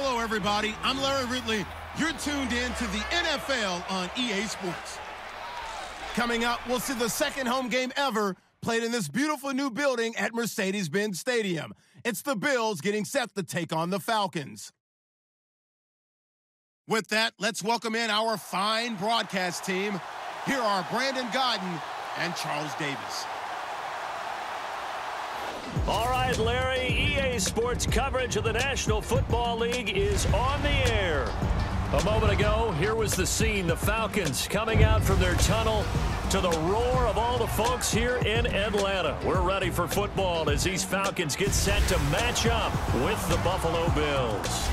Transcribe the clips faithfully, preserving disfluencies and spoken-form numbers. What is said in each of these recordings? Hello, everybody. I'm Larry Ridley. You're tuned in to the N F L on E A Sports. Coming up, we'll see the second home game ever played in this beautiful new building at Mercedes-Benz Stadium. It's the Bills getting set to take on the Falcons. With that, let's welcome in our fine broadcast team. Here are Brandon Godin and Charles Davis. All right, Larry, E A Sports coverage of the National Football League is on the air. A moment ago, here was the scene. The Falcons coming out from their tunnel to the roar of all the folks here in Atlanta. We're ready for football as these Falcons get set to match up with the Buffalo Bills.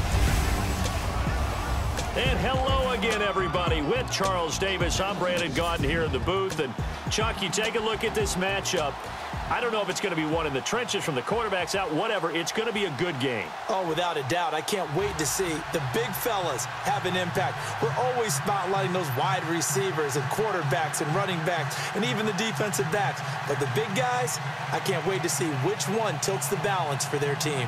And hello again, everybody. With Charles Davis, I'm Brandon Godin here in the booth. And, Chuck, you take a look at this matchup. I don't know if it's going to be one in the trenches from the quarterbacks out, whatever. It's going to be a good game. Oh, without a doubt. I can't wait to see the big fellas have an impact. We're always spotlighting those wide receivers and quarterbacks and running backs and even the defensive backs. But the big guys, I can't wait to see which one tilts the balance for their team.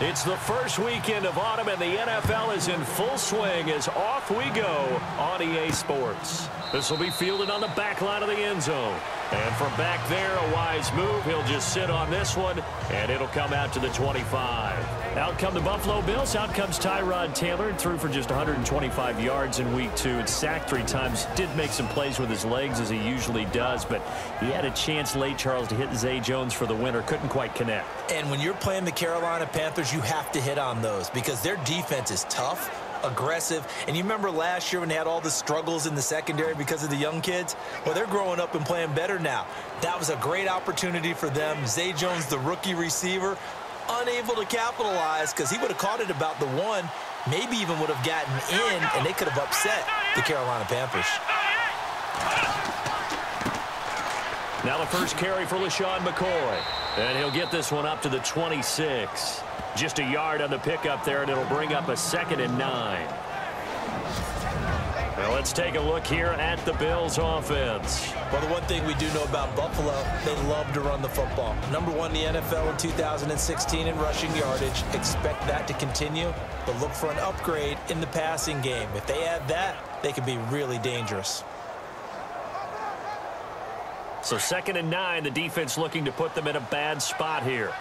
It's the first weekend of autumn, and the N F L is in full swing as off we go on E A Sports. This will be fielded on the back line of the end zone. And from back there, a wise move. He'll just sit on this one, and it'll come out to the twenty-five. Out come the Buffalo Bills. Out comes Tyrod Taylor. Threw for just one hundred twenty-five yards in week two. It's sacked three times. Did make some plays with his legs, as he usually does, but he had a chance late, Charles, to hit Zay Jones for the winner. Couldn't quite connect. And when you're playing the Carolina Panthers, you have to hit on those because their defense is tough, aggressive. And you remember last year when they had all the struggles in the secondary because of the young kids? Well, they're growing up and playing better now. That was a great opportunity for them. Zay Jones, the rookie receiver, unable to capitalize because he would have caught it about the one, maybe even would have gotten in, and they could have upset the Carolina Panthers. Now the first carry for LeSean McCoy, and he'll get this one up to the twenty-six. Just a yard on the pickup there, and it'll bring up a second and nine. Now let's take a look here at the Bills' offense. Well, the one thing we do know about Buffalo, they love to run the football. Number one in the N F L in two thousand sixteen in rushing yardage. Expect that to continue, but look for an upgrade in the passing game. If they add that, they can be really dangerous. So second and nine, the defense looking to put them in a bad spot here.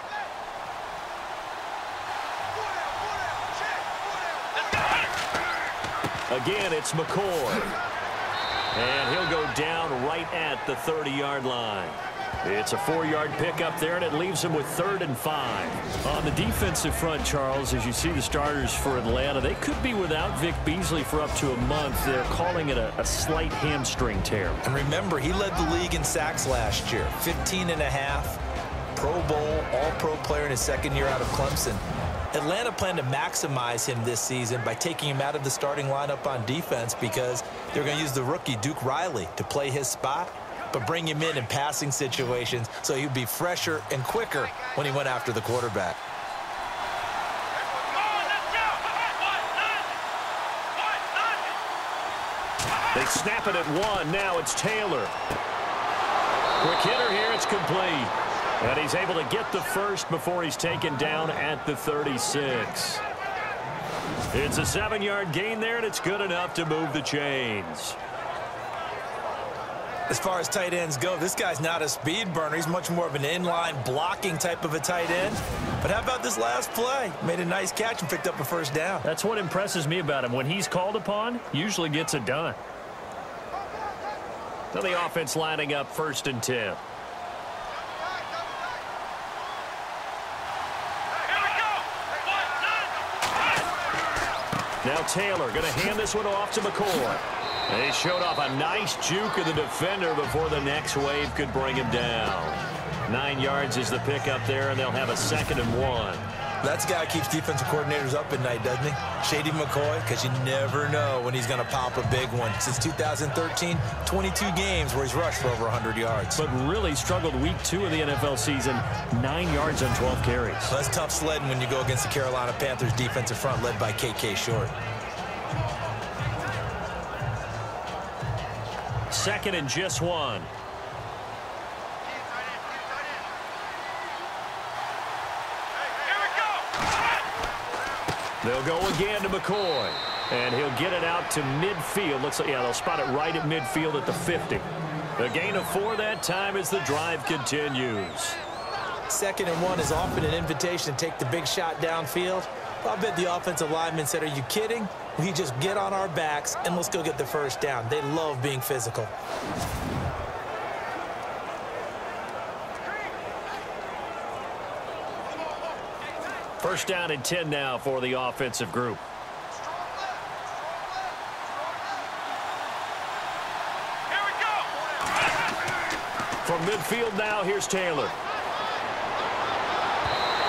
Again, it's McCoy. And he'll go down right at the thirty-yard line. It's a four-yard pickup there, and it leaves him with third and five. On the defensive front, Charles, as you see the starters for Atlanta, they could be without Vic Beasley for up to a month. They're calling it a, a slight hamstring tear. And remember, he led the league in sacks last year. fifteen and a half, Pro Bowl, all-pro player in his second year out of Clemson. Atlanta planned to maximize him this season by taking him out of the starting lineup on defense because they're going to use the rookie, Duke Riley, to play his spot, but bring him in in passing situations so he'd be fresher and quicker when he went after the quarterback. They snap it at one. Now it's Taylor. Quick hitter here. It's complete. And he's able to get the first before he's taken down at the thirty-six. It's a seven-yard gain there, and it's good enough to move the chains. As far as tight ends go, this guy's not a speed burner. He's much more of an inline blocking type of a tight end. But how about this last play? Made a nice catch and picked up a first down. That's what impresses me about him. When he's called upon, usually gets it done. Now the offense lining up first and ten. Now Taylor going to hand this one off to McCoy. And he showed off a nice juke of the defender before the next wave could bring him down. Nine yards is the pickup there, and they'll have a second and one. That guy keeps defensive coordinators up at night, doesn't he? Shady McCoy, because you never know when he's going to pop a big one. Since two thousand thirteen, twenty-two games where he's rushed for over one hundred yards. But really struggled week two of the N F L season, nine yards on twelve carries. Well, that's tough sledding when you go against the Carolina Panthers defensive front led by K K. Short. Second and just one. They'll go again to McCoy. And he'll get it out to midfield. Looks like, yeah, they'll spot it right at midfield at the fifty. The gain of four that time as the drive continues. Second and one is often an invitation to take the big shot downfield. I'll bet the offensive lineman said, are you kidding? We just get on our backs and let's go get the first down. They love being physical. First down and ten now for the offensive group. From midfield now, here's Taylor.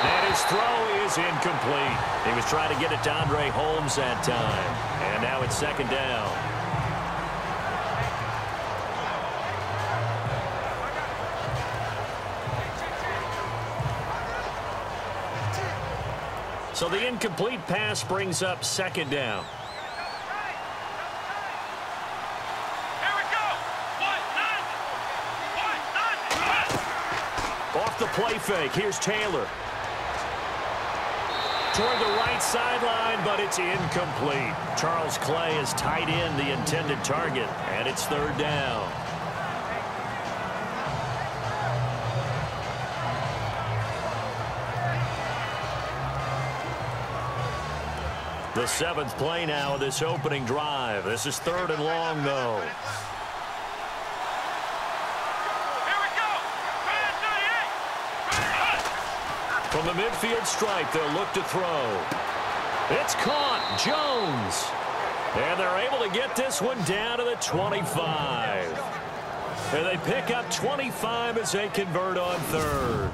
And his throw is incomplete. He was trying to get it to Andre Holmes that time. And now it's second down. So the incomplete pass brings up second down. The play fake. Here's Taylor. Toward the right sideline, but it's incomplete. Charles Clay is tight end, the intended target, and it's third down. The seventh play now of this opening drive. This is third and long, though. From the midfield stripe, they'll look to throw. It's caught. Jones. And they're able to get this one down to the twenty-five. And they pick up twenty-five as they convert on third.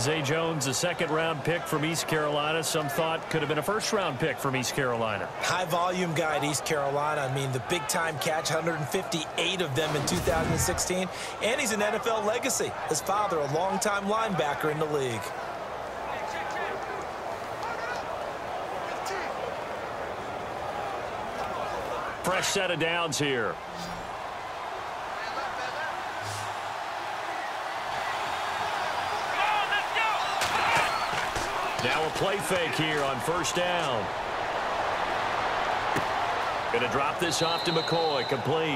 Zay Jones, a second-round pick from East Carolina. Some thought could have been a first-round pick from East Carolina. High-volume guy at East Carolina. I mean, the big-time catch, one hundred fifty-eight of them in two thousand sixteen. And he's an N F L legacy. His father, a long-time linebacker in the league. Fresh set of downs here. Now a play fake here on first down. Going to drop this off to McCoy. Complete.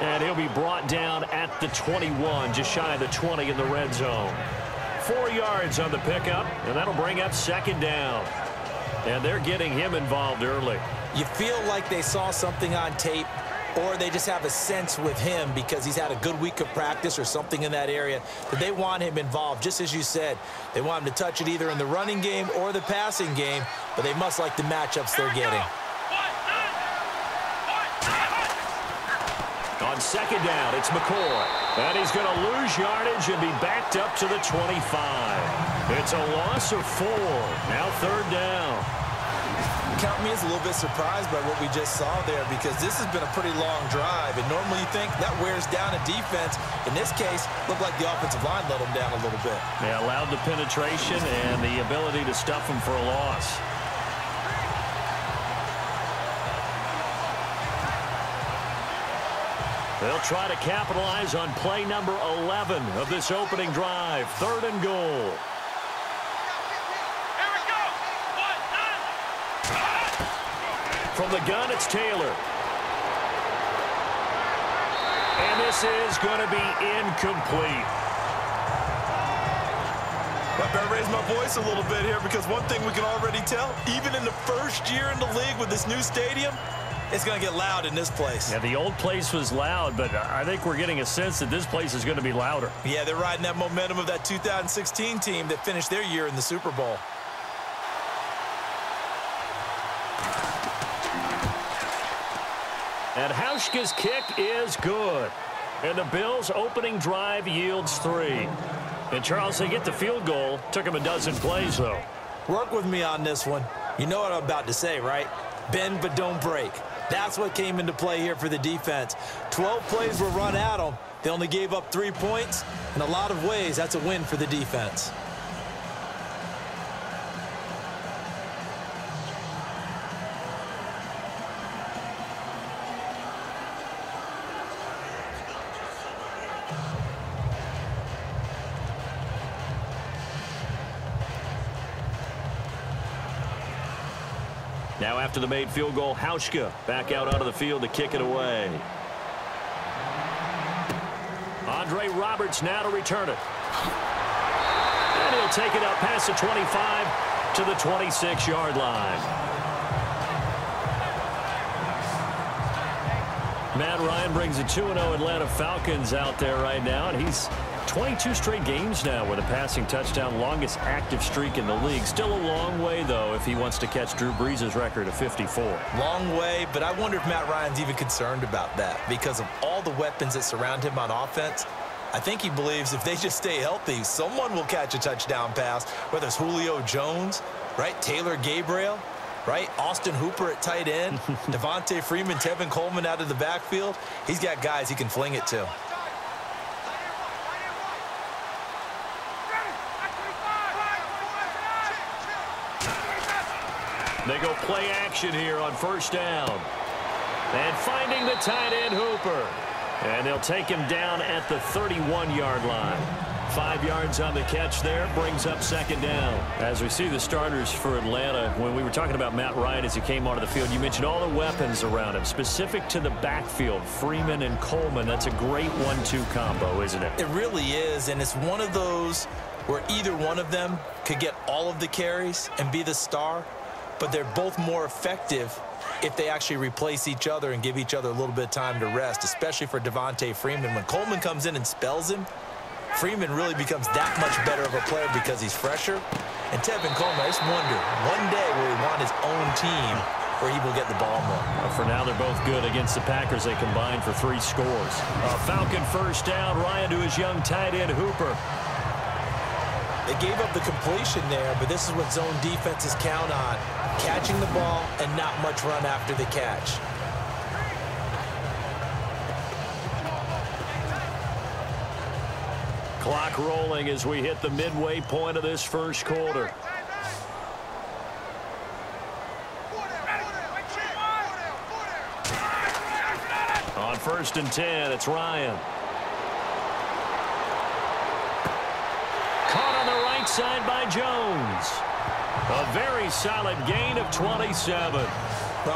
And he'll be brought down at the twenty-one, just shy of the twenty in the red zone. Four yards on the pickup, and that'll bring up second down. And they're getting him involved early. You feel like they saw something on tape, or they just have a sense with him because he's had a good week of practice or something in that area that they want him involved, just as you said. They want him to touch it either in the running game or the passing game, but they must like the matchups they're getting. On second down, it's McCoy. And he's going to lose yardage and be backed up to the twenty-five. It's a loss of four. Now third down. Count me as a little bit surprised by what we just saw there, because this has been a pretty long drive, and normally you think that wears down a defense. In this case, looked like the offensive line let them down a little bit. They allowed the penetration and the ability to stuff them for a loss. They'll try to capitalize on play number eleven of this opening drive. Third and goal. From the gun, it's Taylor. And this is going to be incomplete. I better raise my voice a little bit here, because one thing we can already tell, even in the first year in the league with this new stadium, it's going to get loud in this place. Yeah, the old place was loud, but I think we're getting a sense that this place is going to be louder. Yeah, they're riding that momentum of that two thousand sixteen team that finished their year in the Super Bowl. And Hauschka's kick is good. And the Bills' opening drive yields three. And, Charles, they get the field goal. Took them a dozen plays, though. Work with me on this one. You know what I'm about to say, right? Bend but don't break. That's what came into play here for the defense. twelve plays were run at them. They only gave up three points. In a lot of ways, that's a win for the defense. Now after the made field goal, Hauschka back out onto the field to kick it away. Andre Roberts now to return it. And he'll take it out past the twenty-five to the twenty-six-yard line. Matt Ryan brings the two and oh Atlanta Falcons out there right now, and he's twenty-two straight games now with a passing touchdown, longest active streak in the league. Still a long way, though, if he wants to catch Drew Brees' record of fifty-four. Long way, but I wonder if Matt Ryan's even concerned about that because of all the weapons that surround him on offense. I think he believes if they just stay healthy, someone will catch a touchdown pass, whether it's Julio Jones, right, Taylor Gabriel, right, Austin Hooper at tight end, Devontae Freeman, Tevin Coleman out of the backfield. He's got guys he can fling it to. They go play action here on first down. And finding the tight end, Hooper. And they'll take him down at the thirty-one-yard line. Five yards on the catch there, brings up second down. As we see the starters for Atlanta, when we were talking about Matt Ryan as he came onto the field, you mentioned all the weapons around him, specific to the backfield, Freeman and Coleman. That's a great one two combo, isn't it? It really is, and it's one of those where either one of them could get all of the carries and be the star, but they're both more effective if they actually replace each other and give each other a little bit of time to rest, especially for Devontae Freeman. When Coleman comes in and spells him, Freeman really becomes that much better of a player because he's fresher. And Tevin Coleman, I just wonder, one day will he want his own team where he will get the ball more? Well, for now, they're both good against the Packers. They combined for three scores. Uh, Falcon first down. Ryan to his young tight end, Hooper. They gave up the completion there, but this is what zone defenses count on. Catching the ball and not much run after the catch. Clock rolling as we hit the midway point of this first quarter. On first and ten, it's Ryan. Caught on the right side by Jones. A very solid gain of twenty-seven. Well,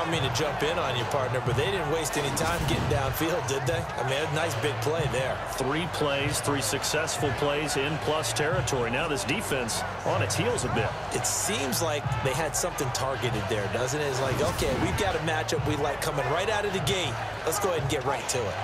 I don't mean to jump in on you, partner, but they didn't waste any time getting downfield, did they? I mean, a nice big play there. Three plays, three successful plays in plus territory. Now this defense on its heels a bit. It seems like they had something targeted there, doesn't it? It's like, okay, we've got a matchup we like coming right out of the gate. Let's go ahead and get right to it.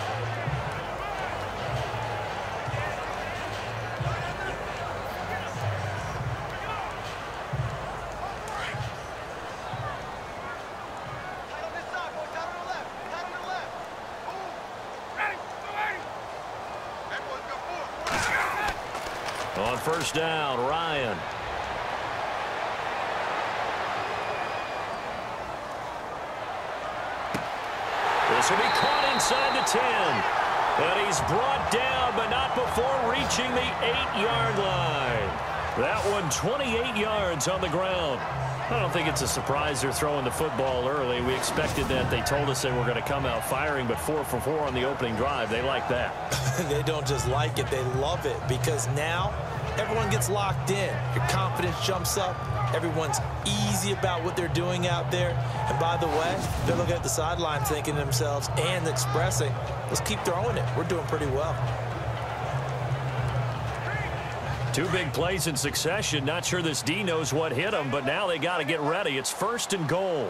First down, Ryan. This will be caught inside the ten. And he's brought down, but not before reaching the eight-yard line. That one, twenty-eight yards on the ground. I don't think it's a surprise they're throwing the football early. We expected that. They told us they were going to come out firing, but four for four on the opening drive. They like that. They don't just like it. They love it because now everyone gets locked in. Your confidence jumps up. Everyone's easy about what they're doing out there. And by the way, they're looking at the sideline thinking to themselves and expressing, let's keep throwing it. We're doing pretty well. Two big plays in succession. Not sure this D knows what hit him, but now they got to get ready. It's first and goal.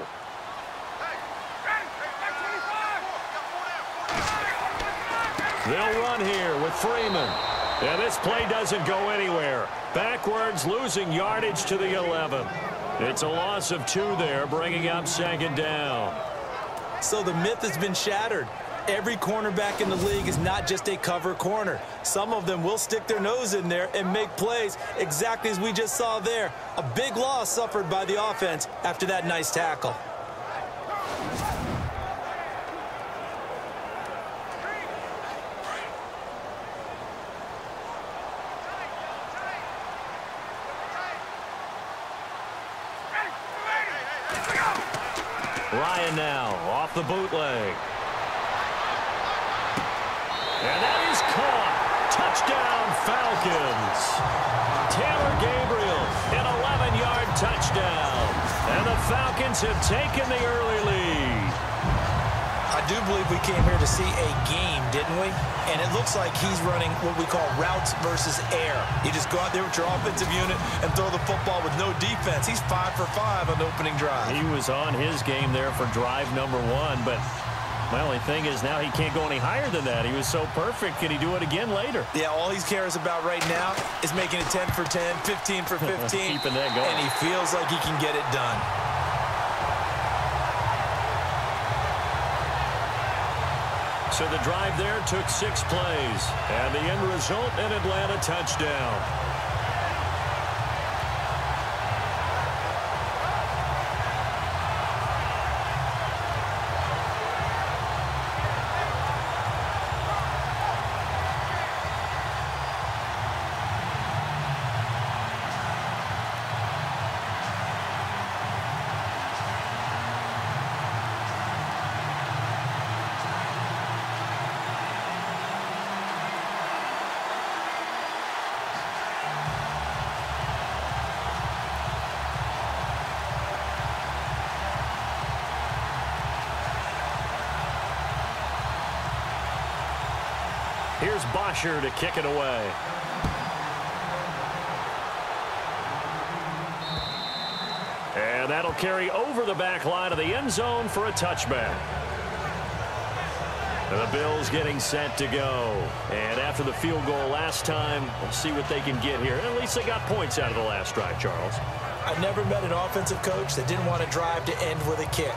They'll run here with Freeman. And this play doesn't go anywhere. Backwards, losing yardage to the eleven. It's a loss of two there, bringing up second down. So the myth has been shattered. Every cornerback in the league is not just a cover corner. Some of them will stick their nose in there and make plays exactly as we just saw there. A big loss suffered by the offense after that nice tackle. Ryan now off the bootleg. And that is caught. Touchdown, Falcons. Taylor Gabriel, an eleven-yard touchdown. And the Falcons have taken the early lead. I do believe we came here to see a game, didn't we? And it looks like he's running what we call routes versus air. You just go out there with your offensive unit and throw the football with no defense. He's five for five on the opening drive. He was on his game there for drive number one, but my only thing is now he can't go any higher than that. He was so perfect. Can he do it again later? Yeah, all he cares about right now is making it ten for ten, fifteen for fifteen. Keeping that going. And he feels like he can get it done. So the drive there took six plays. And the end result, an Atlanta touchdown. Here's Bosher to kick it away. And that'll carry over the back line of the end zone for a touchback. And the Bills getting set to go. And after the field goal last time, we'll see what they can get here. At least they got points out of the last drive, Charles. I've never met an offensive coach that didn't want to drive to end with a kick.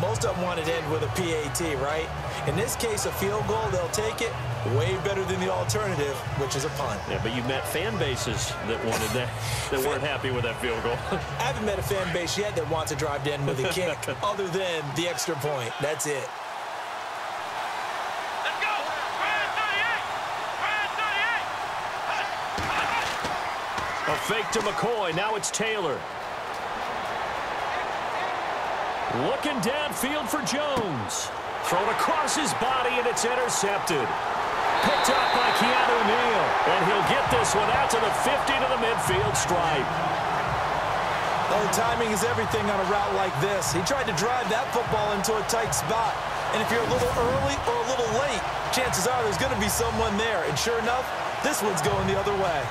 Most of them want to end with a P A T, right? In this case, a field goal, they'll take it. Way better than the alternative, which is a punt. Yeah, but you've met fan bases that wanted that, that weren't happy with that field goal. I haven't met a fan base yet that wants to drive to end with a kick, other than the extra point. That's it. Let's go! thirty-eight! thirty-eight! A fake to McCoy. Now it's Taylor. Looking downfield for Jones. Thrown across his body, and it's intercepted. Picked up by Keanu Neal, and he'll get this one out to the fifty to the midfield stripe. Oh, timing is everything on a route like this. He tried to drive that football into a tight spot, and if you're a little early or a little late, chances are there's going to be someone there, and sure enough, this one's going the other way.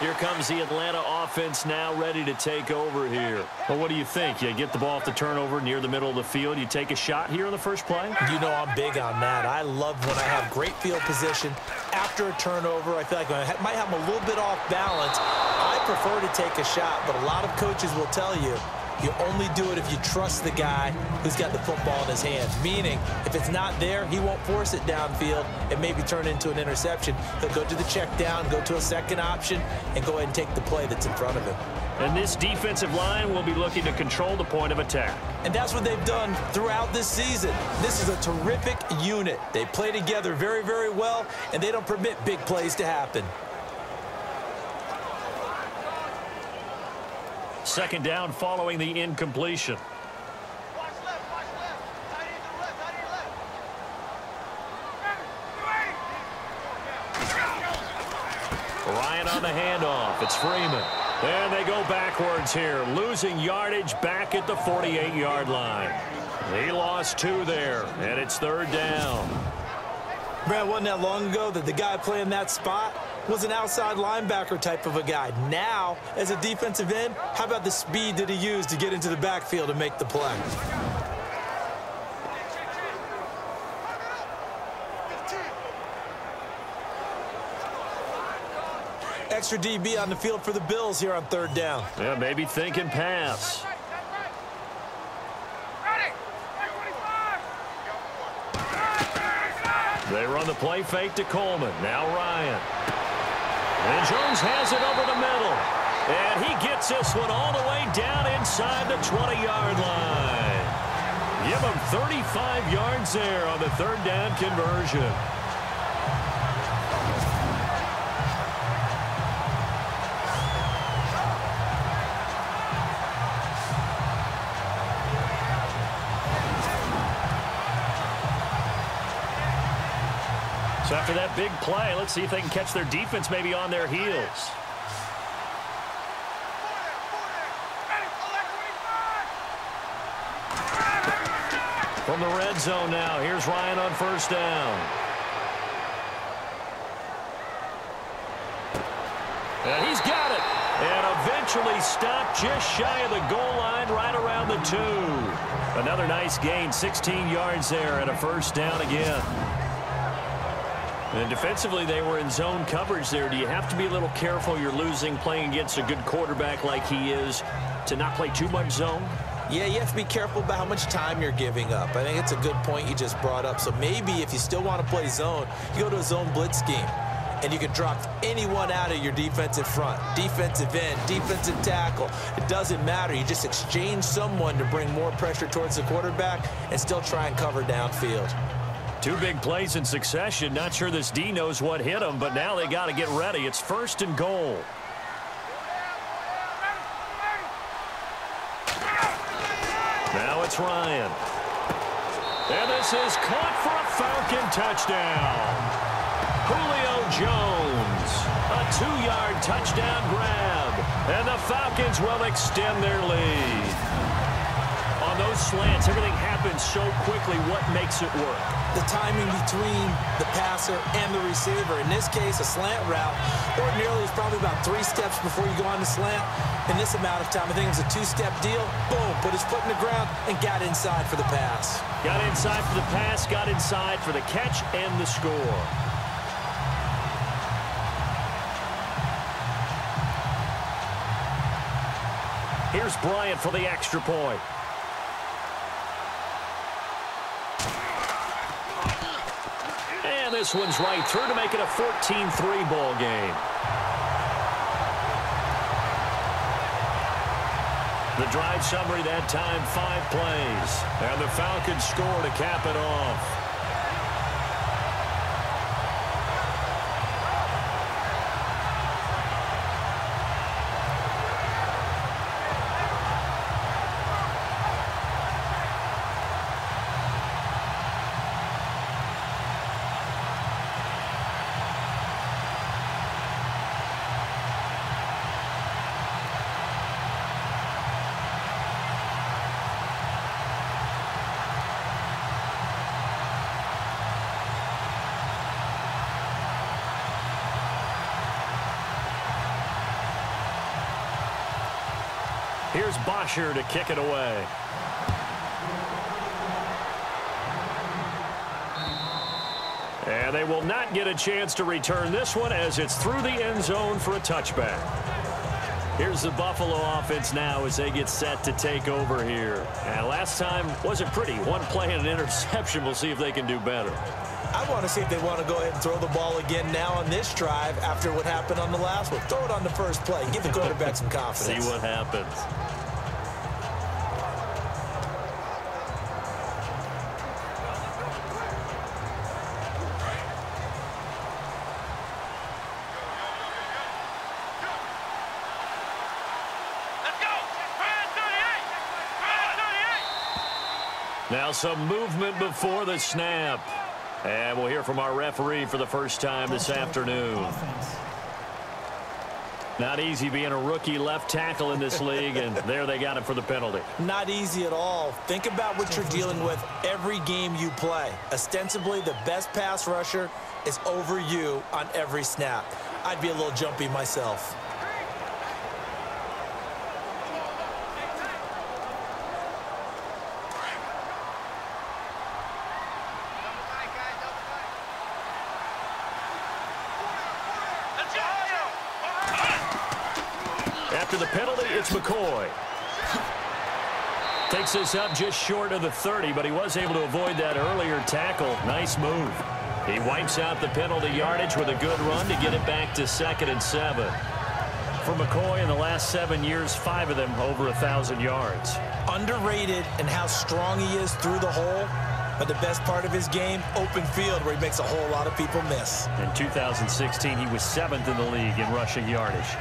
Here comes the Atlanta offense now ready to take over here. Well, what do you think? You get the ball off the turnover near the middle of the field. You take a shot here on the first play? You know I'm big on that. I love when I have great field position after a turnover. I feel like I might have them a little bit off balance. I prefer to take a shot, but a lot of coaches will tell you, you only do it if you trust the guy who's got the football in his hands. Meaning, if it's not there, he won't force it downfield and maybe turn into an interception. He'll go to the check down, go to a second option, and go ahead and take the play that's in front of him. And this defensive line will be looking to control the point of attack. And that's what they've done throughout this season. This is a terrific unit. They play together very, very well, and they don't permit big plays to happen. Second down following the incompletion. Watch left, watch left. Tight end to the left, tight end to the left. Ryan on the handoff. It's Freeman. And they go backwards here, losing yardage back at the forty-eight yard line. He lost two there, and it's third down. Brad, wasn't that long ago that the guy playing that spot was an outside linebacker type of a guy. Now, as a defensive end, how about the speed that he used to get into the backfield and make the play? Extra D B on the field for the Bills here on third down. Yeah, maybe thinking pass. They run the play fake to Coleman. Now Ryan. And Jones has it over the middle. And he gets this one all the way down inside the twenty yard line. Give them thirty-five yards there on the third down conversion. So after that big play, let's see if they can catch their defense maybe on their heels. From the red zone now, here's Ryan on first down. And he's got it. And eventually stopped just shy of the goal line right around the two. Another nice gain, sixteen yards there and a first down again. And defensively, they were in zone coverage there. Do you have to be a little careful? You're losing, playing against a good quarterback like he is, to not play too much zone? Yeah, you have to be careful about how much time you're giving up. I think it's a good point you just brought up. So maybe if you still want to play zone, you go to a zone blitz scheme, and you can drop anyone out of your defensive front, defensive end, defensive tackle. It doesn't matter. You just exchange someone to bring more pressure towards the quarterback and still try and cover downfield. Two big plays in succession. Not sure this D knows what hit him, but now they got to get ready. It's first and goal. Now it's Ryan. And this is caught for a Falcon touchdown. Julio Jones, a two-yard touchdown grab. And the Falcons will extend their lead. On those slants, everything happens so quickly. What makes it work? The timing between the passer and the receiver. In this case, a slant route. Ordinarily, it's probably about three steps before you go on the slant. In this amount of time, I think it was a two-step deal. Boom, put his foot in the ground and got inside for the pass. Got inside for the pass, got inside for the catch and the score. Here's Bryant for the extra point. And this one's right through to make it a fourteen three ball game. The drive summary that time, five plays. And the Falcons score to cap it off. Here's Bosher to kick it away. And they will not get a chance to return this one as it's through the end zone for a touchback. Here's the Buffalo offense now as they get set to take over here. And last time wasn't pretty. One play and an interception. We'll see if they can do better. I want to see if they want to go ahead and throw the ball again now on this drive after what happened on the last one. Throw it on the first play. Give the quarterback some confidence. See what happens. Let's go. Now some movement before the snap. And we'll hear from our referee for the first time this afternoon. Not easy being a rookie left tackle in this league, and there they got him for the penalty. Not easy at all. Think about what you're dealing with every game you play. Ostensibly, the best pass rusher is over you on every snap. I'd be a little jumpy myself. McCoy takes this up just short of the thirty, but he was able to avoid that earlier tackle. Nice move. He wipes out the penalty yardage with a good run to get it back to second and seven. for McCoy in the last seven years, five of them over one thousand yards. Underrated in how strong he is through the hole, but the best part of his game, open field, where he makes a whole lot of people miss. In two thousand sixteen, he was seventh in the league in rushing yardage.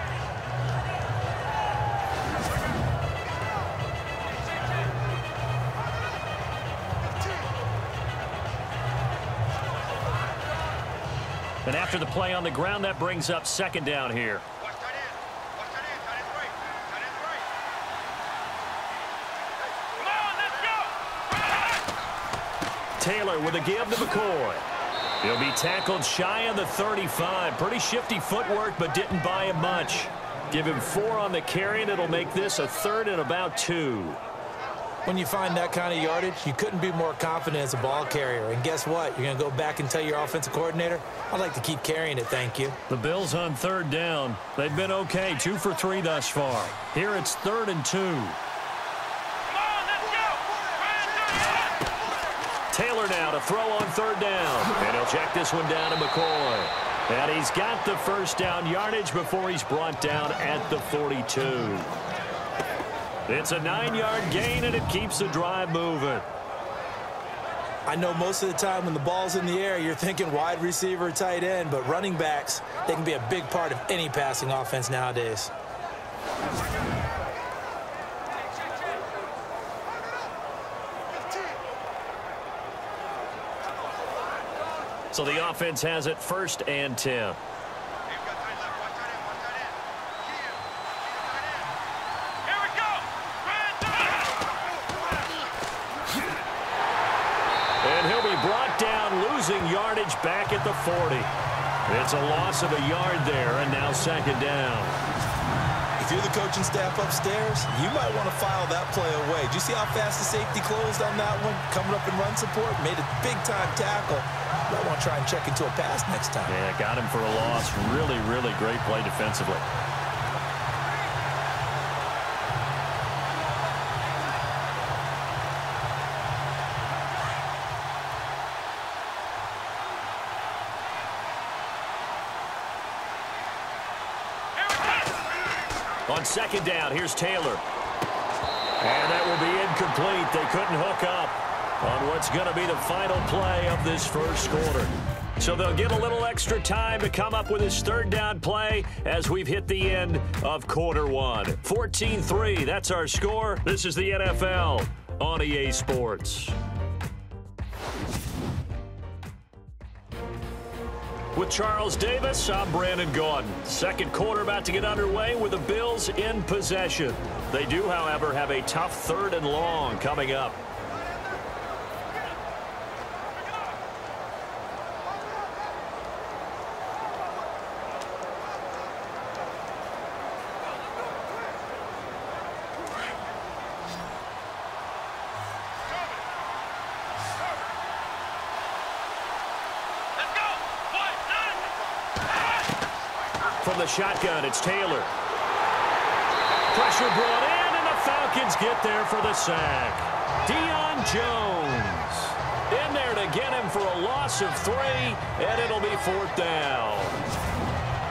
And after the play on the ground, that brings up second down here. Taylor with a give to McCoy. He'll be tackled shy of the thirty-five. Pretty shifty footwork, but didn't buy him much. Give him four on the carry, and it'll make this a third and about two. When you find that kind of yardage, you couldn't be more confident as a ball carrier. And guess what? You're going to go back and tell your offensive coordinator, I'd like to keep carrying it, thank you. The Bills on third down. They've been okay, two for three thus far. Here it's third and two. Taylor now to throw on third down. And he'll check this one down to McCoy. And he's got the first down yardage before he's brought down at the forty-two. It's a nine-yard gain, and it keeps the drive moving. I know most of the time when the ball's in the air, you're thinking wide receiver, tight end, but running backs, they can be a big part of any passing offense nowadays. So the offense has it first and ten. Here we go. And he'll be brought down, losing yardage back at the forty. It's a loss of a yard there, and now second down. If you're the coaching staff upstairs, you might want to file that play away. Did you see how fast the safety closed on that one? Coming up in run support, made a big-time tackle. You might want to try and check into a pass next time. Yeah, got him for a loss. Really, really great play defensively. On second down, here's Taylor. And that will be incomplete. They couldn't hook up on what's going to be the final play of this first quarter. So they'll get a little extra time to come up with his third down play as we've hit the end of quarter one. fourteen three, that's our score. This is the N F L on E A Sports. With Charles Davis, I'm Brandon Godin. Second quarter about to get underway with the Bills in possession. They do, however, have a tough third and long coming up. From the shotgun, it's Taylor. Pressure brought in, and the Falcons get there for the sack. Deion Jones in there to get him for a loss of three, and it'll be fourth down.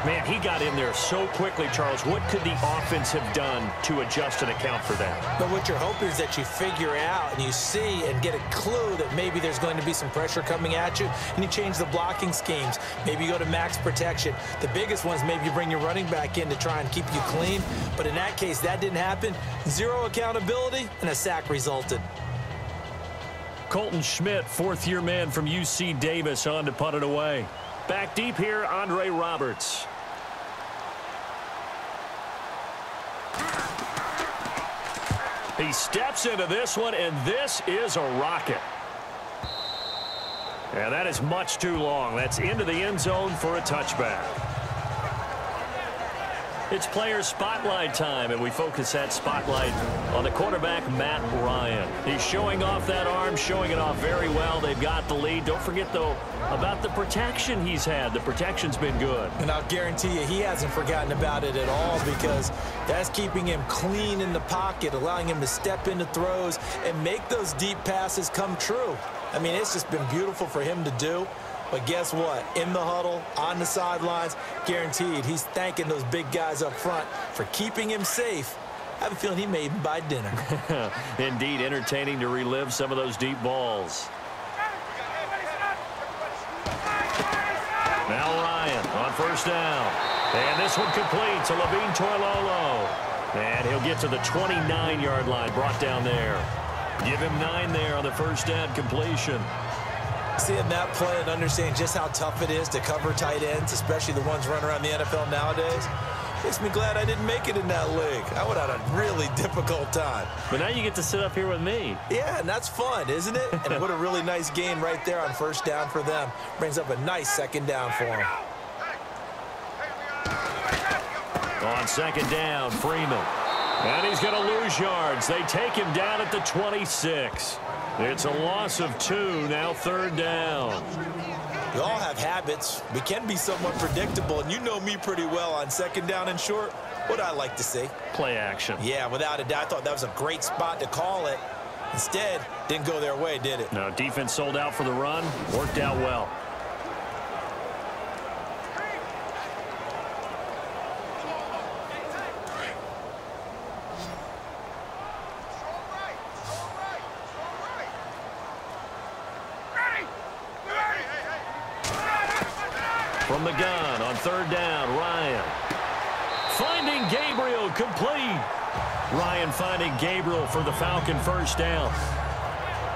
Man, he got in there so quickly, Charles. What could the offense have done to adjust and account for that? But what you're hoping is that you figure out and you see and get a clue that maybe there's going to be some pressure coming at you, and you change the blocking schemes. Maybe you go to max protection. The biggest ones, maybe you bring your running back in to try and keep you clean. But in that case, that didn't happen. Zero accountability, and a sack resulted. Colton Schmidt, fourth-year man from U C Davis, on to punt it away. Back deep here, Andre Roberts. He steps into this one, and this is a rocket. Yeah, that is much too long. That's into the end zone for a touchback. It's player spotlight time, and we focus that spotlight on the quarterback, Matt Ryan. He's showing off that arm, showing it off very well. They've got the lead. Don't forget, though, about the protection he's had. The protection's been good. And I'll guarantee you he hasn't forgotten about it at all, because that's keeping him clean in the pocket, allowing him to step into throws and make those deep passes come true. I mean, it's just been beautiful for him to do. But guess what? In the huddle, on the sidelines, guaranteed he's thanking those big guys up front for keeping him safe. I have a feeling he made him buy dinner. Indeed, entertaining to relive some of those deep balls. Now Ryan on first down. And this one complete to Levine Toilolo. And he'll get to the twenty-nine yard line, brought down there. Give him nine there on the first down completion. Seeing that play and understanding just how tough it is to cover tight ends, especially the ones running around the N F L nowadays, makes me glad I didn't make it in that league. I would have had a really difficult time. But now you get to sit up here with me. Yeah, and that's fun, isn't it? And what a really nice gain right there on first down for them. Brings up a nice second down for him. On second down, Freeman. And he's going to lose yards. They take him down at the twenty-six. It's a loss of two, now third down. We all have habits. We can be somewhat predictable, and you know me pretty well on second down and short. What I like to see? Play action. Yeah, without a doubt. I thought that was a great spot to call it. Instead, didn't go their way, did it? No, defense sold out for the run. Worked out well. From the gun on third down, Ryan. Finding Gabriel, complete. Ryan finding Gabriel for the Falcon first down.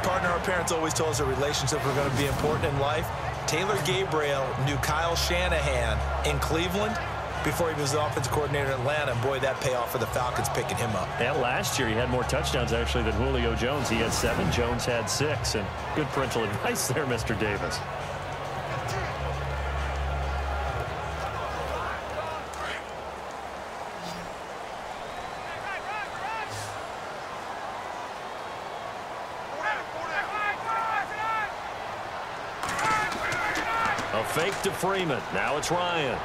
Partner, our parents always told us our relationships were going to be important in life. Taylor Gabriel knew Kyle Shanahan in Cleveland before he was the offensive coordinator in Atlanta. And boy, that payoff for the Falcons picking him up. Yeah, last year he had more touchdowns, actually, than Julio Jones. He had seven. Jones had six. And good parental advice there, Mister Davis. Fake to Freeman. Now it's Ryan.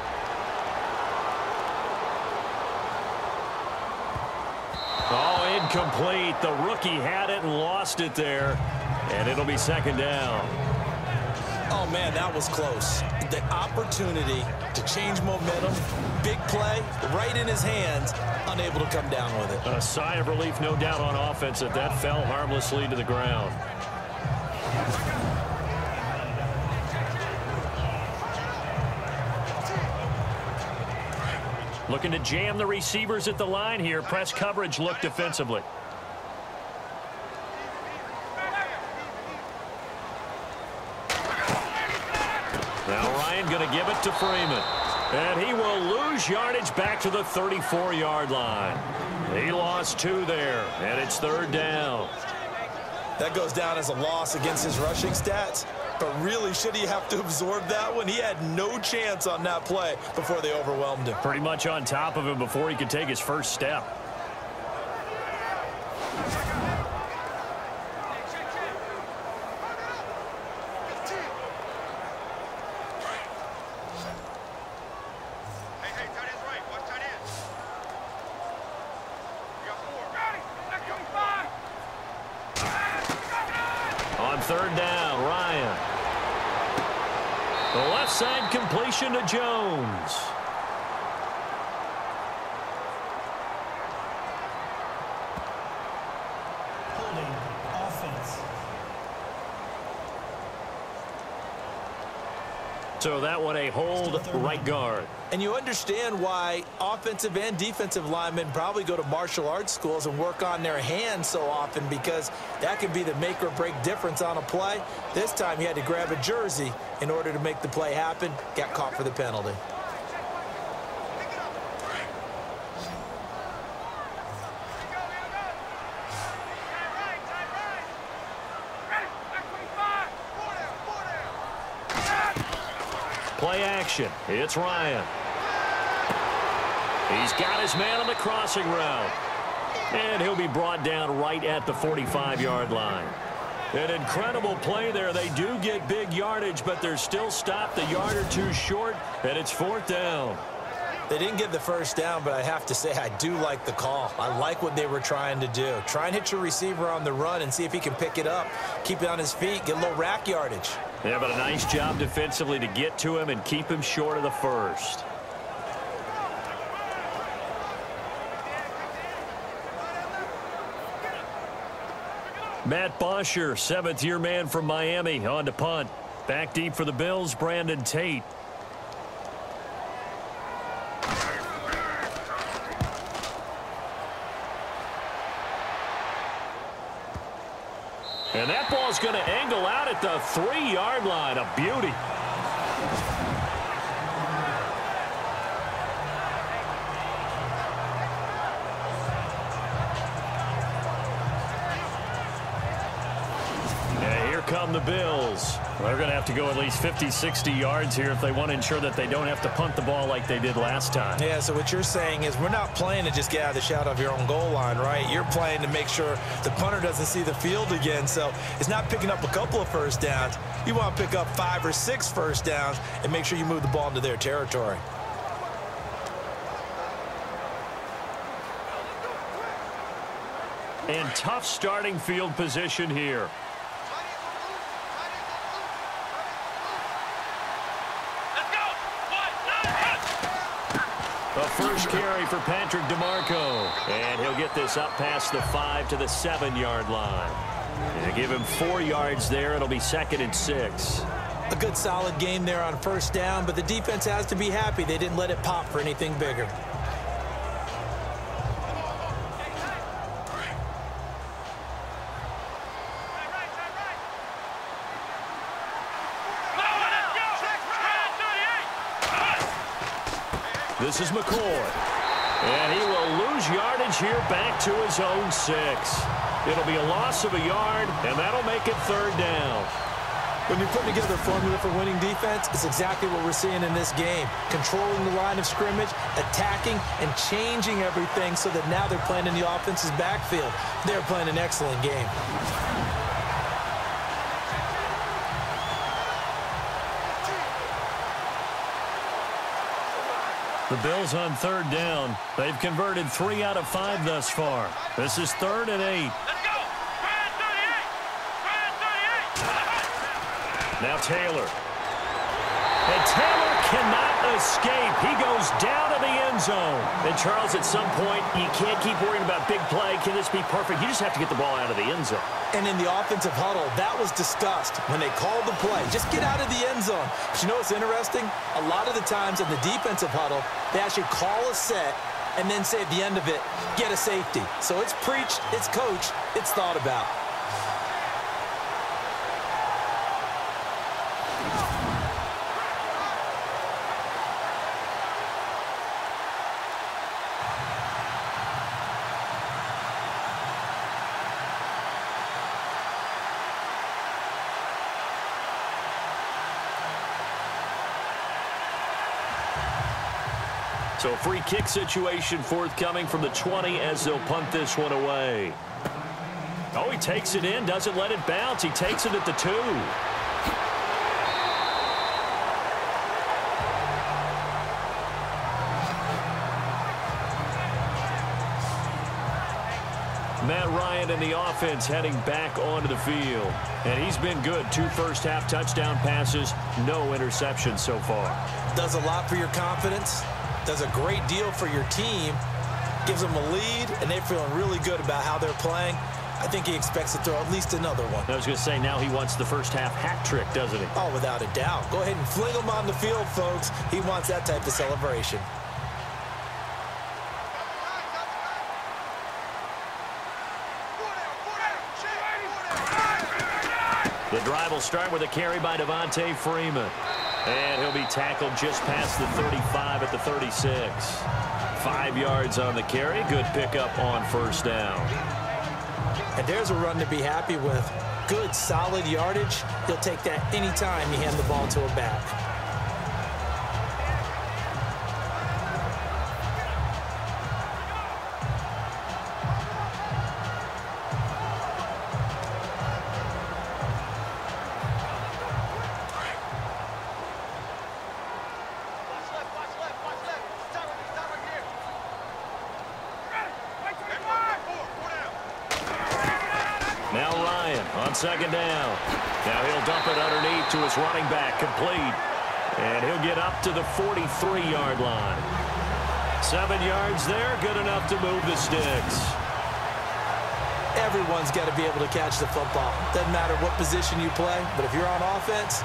Oh, incomplete. The rookie had it and lost it there. And it'll be second down. Oh, man, that was close. The opportunity to change momentum. Big play right in his hands. Unable to come down with it. A sigh of relief, no doubt, on offense that that fell harmlessly to the ground. Looking to jam the receivers at the line here. Press coverage look defensively. Now Ryan going to give it to Freeman. And he will lose yardage back to the thirty-four yard line. He lost two there, and it's third down. That goes down as a loss against his rushing stats. But really, should he have to absorb that one? He had no chance on that play before they overwhelmed him. Pretty much on top of him before he could take his first step. To Jones. Holding offense. So that one a hold right guard. And you understand why offensive and defensive linemen probably go to martial arts schools and work on their hands so often, because that could be the make or break difference on a play. This time he had to grab a jersey in order to make the play happen. Got caught for the penalty. Play action. It's Ryan. He's got his man on the crossing route. And he'll be brought down right at the forty-five yard line. An incredible play there. They do get big yardage, but they're still stopped a yard or two short, and it's fourth down. They didn't get the first down, but I have to say I do like the call. I like what they were trying to do. Try and hit your receiver on the run and see if he can pick it up. Keep it on his feet, get a little rack yardage. Yeah, but a nice job defensively to get to him and keep him short of the first. Matt Bosher, seventh-year man from Miami, on to punt. Back deep for the Bills, Brandon Tate. And that ball's going to angle out at the three-yard line. A beauty. Come the Bills. They're going to have to go at least fifty, sixty yards here if they want to ensure that they don't have to punt the ball like they did last time. Yeah, so what you're saying is we're not playing to just get out of the shadow of your own goal line, right? You're playing to make sure the punter doesn't see the field again, so it's not picking up a couple of first downs. You want to pick up five or six first downs and make sure you move the ball into their territory. And tough starting field position here. A first carry for Patrick DeMarco. And he'll get this up past the five to the seven-yard line. They give him four yards there. It'll be second and six. A good solid game there on first down, but the defense has to be happy. They didn't let it pop for anything bigger. This is McCoy, and he will lose yardage here back to his own six. It'll be a loss of a yard, and that'll make it third down. When you put together a formula for winning defense, it's exactly what we're seeing in this game. Controlling the line of scrimmage, attacking, and changing everything so that now they're playing in the offense's backfield. They're playing an excellent game. The Bills on third down. They've converted three out of five thus far. This is third and eight. Let's go. thirty-eight. thirty-eight. Now Taylor. And Taylor cannot escape. He goes down to the end zone. And Charles, at some point, you can't keep worrying about big play. Can this be perfect? You just have to get the ball out of the end zone. And in the offensive huddle, that was discussed when they called the play. Just get out of the end zone. But you know what's interesting? A lot of the times in the defensive huddle, they actually call a set and then say at the end of it, get a safety. So it's preached, it's coached, it's thought about. So free kick situation forthcoming from the twenty as they'll punt this one away. Oh, he takes it in, doesn't let it bounce. He takes it at the two. Matt Ryan and the offense heading back onto the field. And he's been good. Two first-half touchdown passes, no interceptions so far. Does a lot for your confidence. Does a great deal for your team, gives them a lead, and they're feeling really good about how they're playing. I think he expects to throw at least another one. I was going to say, now he wants the first half hat trick, doesn't he? Oh, without a doubt. Go ahead and fling him on the field, folks. He wants that type of celebration. The drive will start with a carry by Devontae Freeman. And he'll be tackled just past the thirty-five at the thirty-six. Five yards on the carry. Good pickup on first down. And there's a run to be happy with. Good, solid yardage. He'll take that anytime you hand the ball to a back. Now Ryan on second down. Now he'll dump it underneath to his running back, complete. And he'll get up to the forty-three yard line. Seven yards there, good enough to move the sticks. Everyone's got to be able to catch the football. Doesn't matter what position you play, but if you're on offense,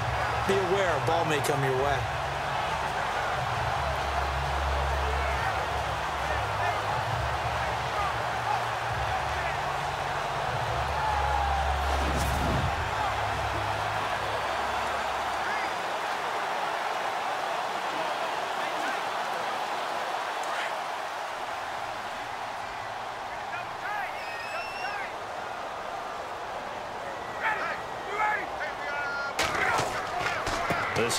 be aware a ball may come your way.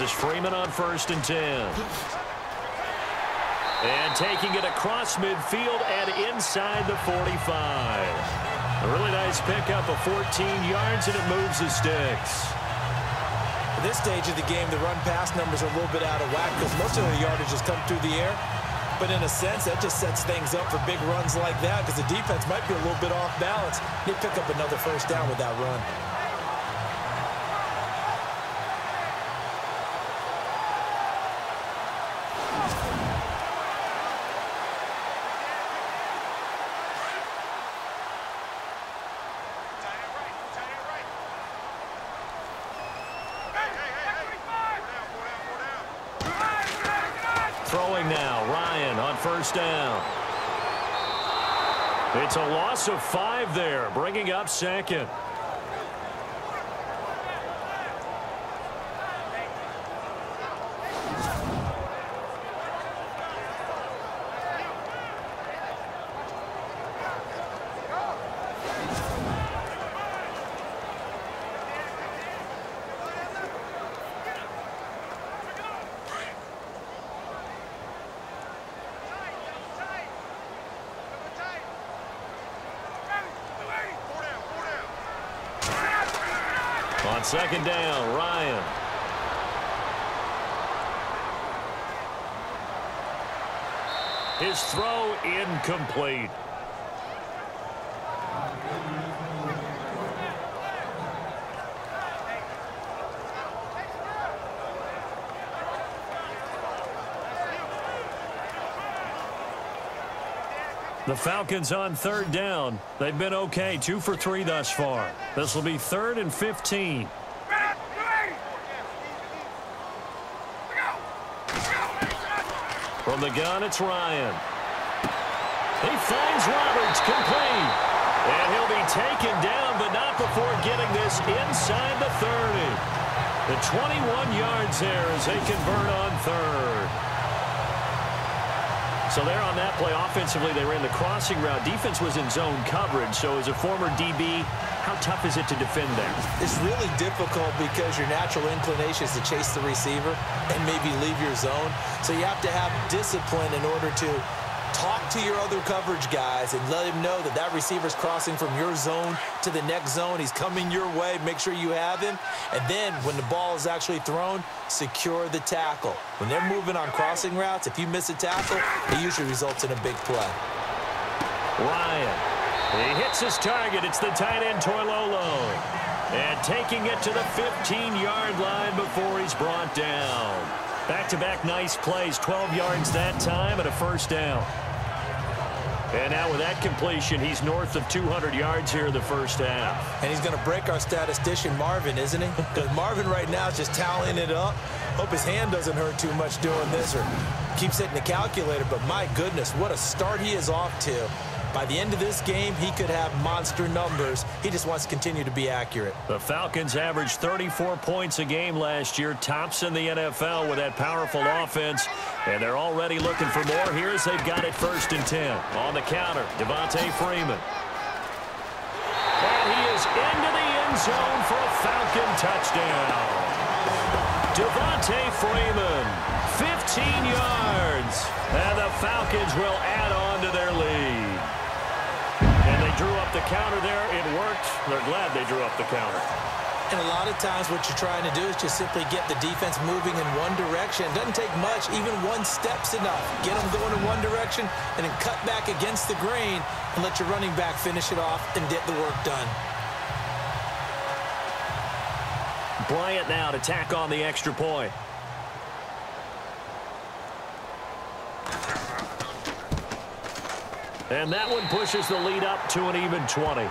This is Freeman on first and ten. And taking it across midfield and inside the forty-five. A really nice pickup of fourteen yards, and it moves the sticks. At this stage of the game, the run-pass numbers are a little bit out of whack because most of the yardage has come through the air. But in a sense, that just sets things up for big runs like that because the defense might be a little bit off balance. They pick up another first down with that run. Down. It's a loss of five there, bringing up second. Second down, Ryan. His throw incomplete. The Falcons on third down. They've been okay, two for three thus far. This will be third and fifteen. From the gun, it's Ryan. He finds Roberts, complete. And he'll be taken down, but not before getting this inside the thirty. The twenty-one yards here as they convert on third. So there on that play, offensively, they ran the crossing route. Defense was in zone coverage, so as a former D B, how tough is it to defend there? It's really difficult because your natural inclination is to chase the receiver and maybe leave your zone. So you have to have discipline in order to talk to your other coverage guys and let him know that that receiver's crossing from your zone to the next zone. He's coming your way. Make sure you have him. And then when the ball is actually thrown, secure the tackle. When they're moving on crossing routes, if you miss a tackle, it usually results in a big play. Ryan, he hits his target. It's the tight end, Toilolo. And taking it to the fifteen yard line before he's brought down. Back-to-back nice plays, twelve yards that time and a first down. And now with that completion, he's north of two hundred yards here in the first half. And he's going to break our statistician, Marvin, isn't he? Because Marvin right now is just tallying it up. Hope his hand doesn't hurt too much doing this or keeps hitting the calculator. But my goodness, what a start he is off to. By the end of this game, he could have monster numbers. He just wants to continue to be accurate. The Falcons averaged thirty-four points a game last year, tops in the N F L with that powerful offense. And they're already looking for more here as they've got it first and ten. On the counter, Devontae Freeman. And he is into the end zone for a Falcon touchdown. Devontae Freeman, fifteen yards. And the Falcons will add on to their lead. Drew up the counter there. It worked. They're glad they drew up the counter. And a lot of times what you're trying to do is just simply get the defense moving in one direction. It doesn't take much. Even one step's enough. Get them going in one direction and then cut back against the grain and let your running back finish it off and get the work done. Bryant now to tack on the extra point. And that one pushes the lead up to an even twenty.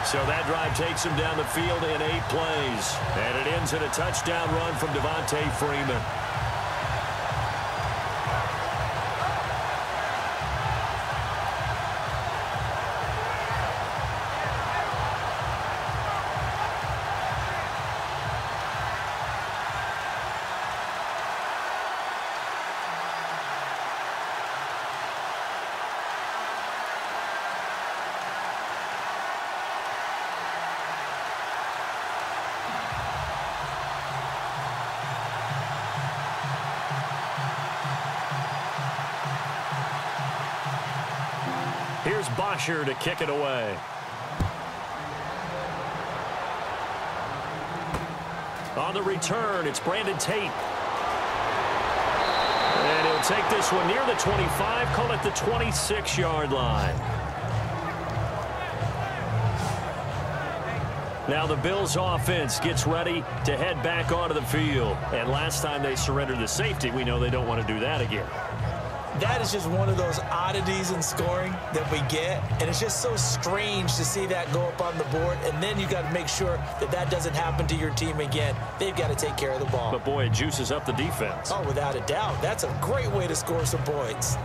So that drive takes him down the field in eight plays. And it ends in a touchdown run from Devontae Freeman. Here's Bosher to kick it away. On the return, it's Brandon Tate. And he'll take this one near the twenty-five, call it the twenty-six-yard line. Now the Bills offense gets ready to head back onto the field. And last time they surrendered the safety, we know they don't want to do that again. That is just one of those oddities in scoring that we get, and it's just so strange to see that go up on the board, and then you got to make sure that that doesn't happen to your team again. They've got to take care of the ball. But, boy, it juices up the defense. Oh, without a doubt. That's a great way to score some points.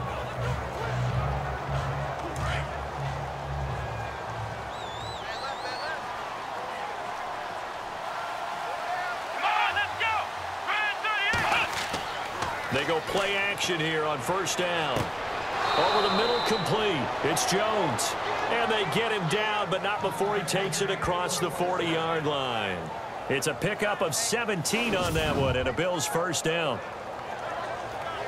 They go play action here on first down. Over the middle, complete. It's Jones. And they get him down, but not before he takes it across the forty-yard line. It's a pickup of seventeen on that one, and a Bills first down.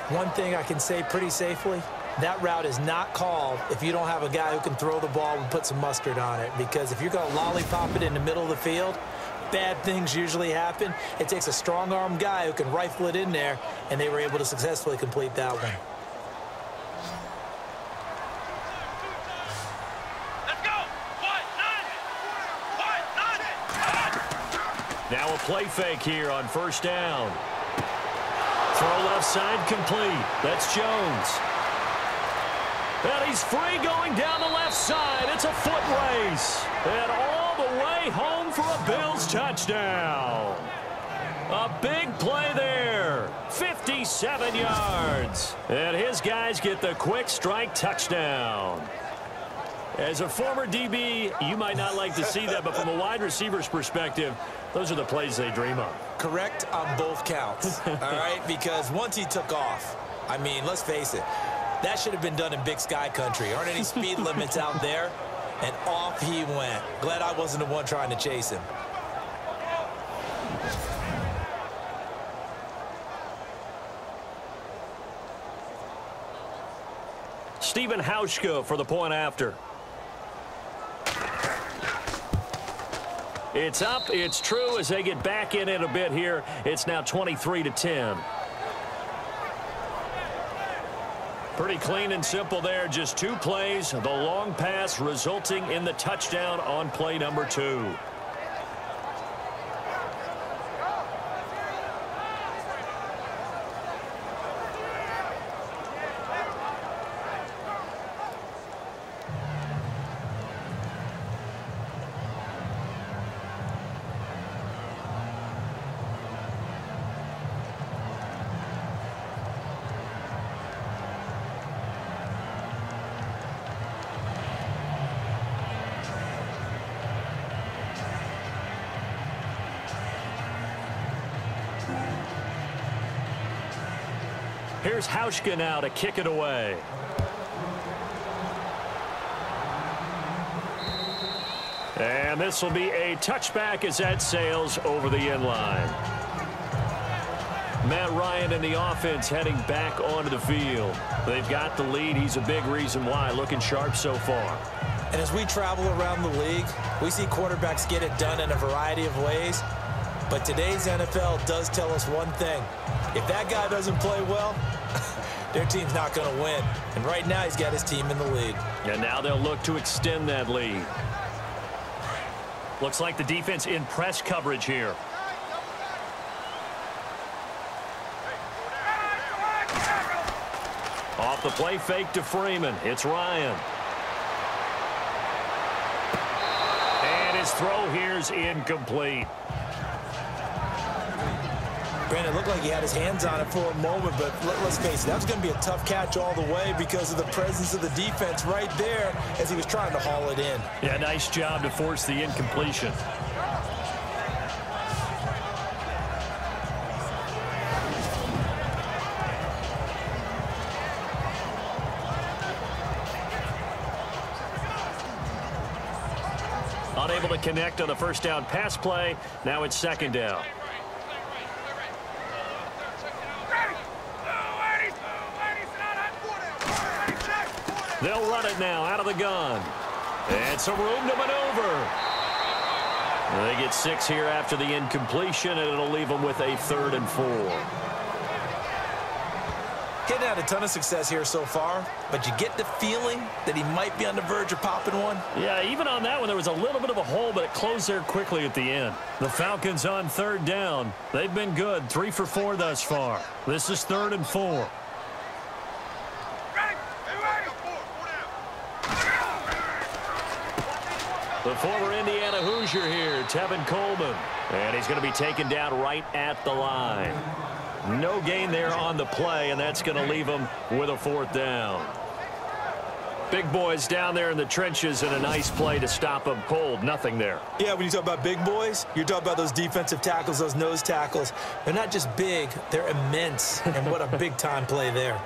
One thing I can say pretty safely, that route is not called if you don't have a guy who can throw the ball and put some mustard on it. Because if you're going to lollipop it in the middle of the field, bad things usually happen. It takes a strong-armed guy who can rifle it in there, and they were able to successfully complete that one. Let's go! One, nine. One, nine. Now a play fake here on first down. Throw left side complete. That's Jones. And he's free going down the left side. It's a foot race. And all the way home for a Bills touchdown. A big play there. fifty-seven yards. And his guys get the quick strike touchdown. As a former D B, you might not like to see that, but from a wide receiver's perspective, those are the plays they dream of. Correct on both counts. All right, because once he took off, I mean, let's face it, that should have been done in Big Sky Country. Aren't any speed limits out there? And off he went. Glad I wasn't the one trying to chase him. Stephen Hauschka for the point after. It's up. It's true as they get back in it a bit here. It's now twenty-three to ten. Pretty clean and simple there. Just two plays. The long pass resulting in the touchdown on play number two. Here's Hauschka now to kick it away. And this will be a touchback as that sails over the end line. Matt Ryan and the offense heading back onto the field. They've got the lead. He's a big reason why. Looking sharp so far. And as we travel around the league, we see quarterbacks get it done in a variety of ways. But today's N F L does tell us one thing. If that guy doesn't play well, their team's not going to win. And right now he's got his team in the lead. And now they'll look to extend that lead. Looks like the defense in press coverage here. Off the play fake to Freeman. It's Ryan. And his throw here's incomplete. Brandon, it looked like he had his hands on it for a moment, but let, let's face it, that was going to be a tough catch all the way because of the presence of the defense right there as he was trying to haul it in. Yeah, nice job to force the incompletion. Unable to connect on the first down pass play. Now it's second down. They'll run it now out of the gun. And some room to maneuver. They get six here after the incompletion, and it'll leave them with a third and four. Hitting had a ton of success here so far, but you get the feeling that he might be on the verge of popping one. Yeah, even on that one, there was a little bit of a hole, but it closed there quickly at the end. The Falcons on third down. They've been good, three for four thus far. This is third and four. The former Indiana Hoosier here, Tevin Coleman. And he's going to be taken down right at the line. No gain there on the play, and that's going to leave him with a fourth down. Big boys down there in the trenches, and a nice play to stop them cold. Nothing there. Yeah, when you talk about big boys, you're talking about those defensive tackles, those nose tackles. They're not just big, they're immense. And what a big-time play there.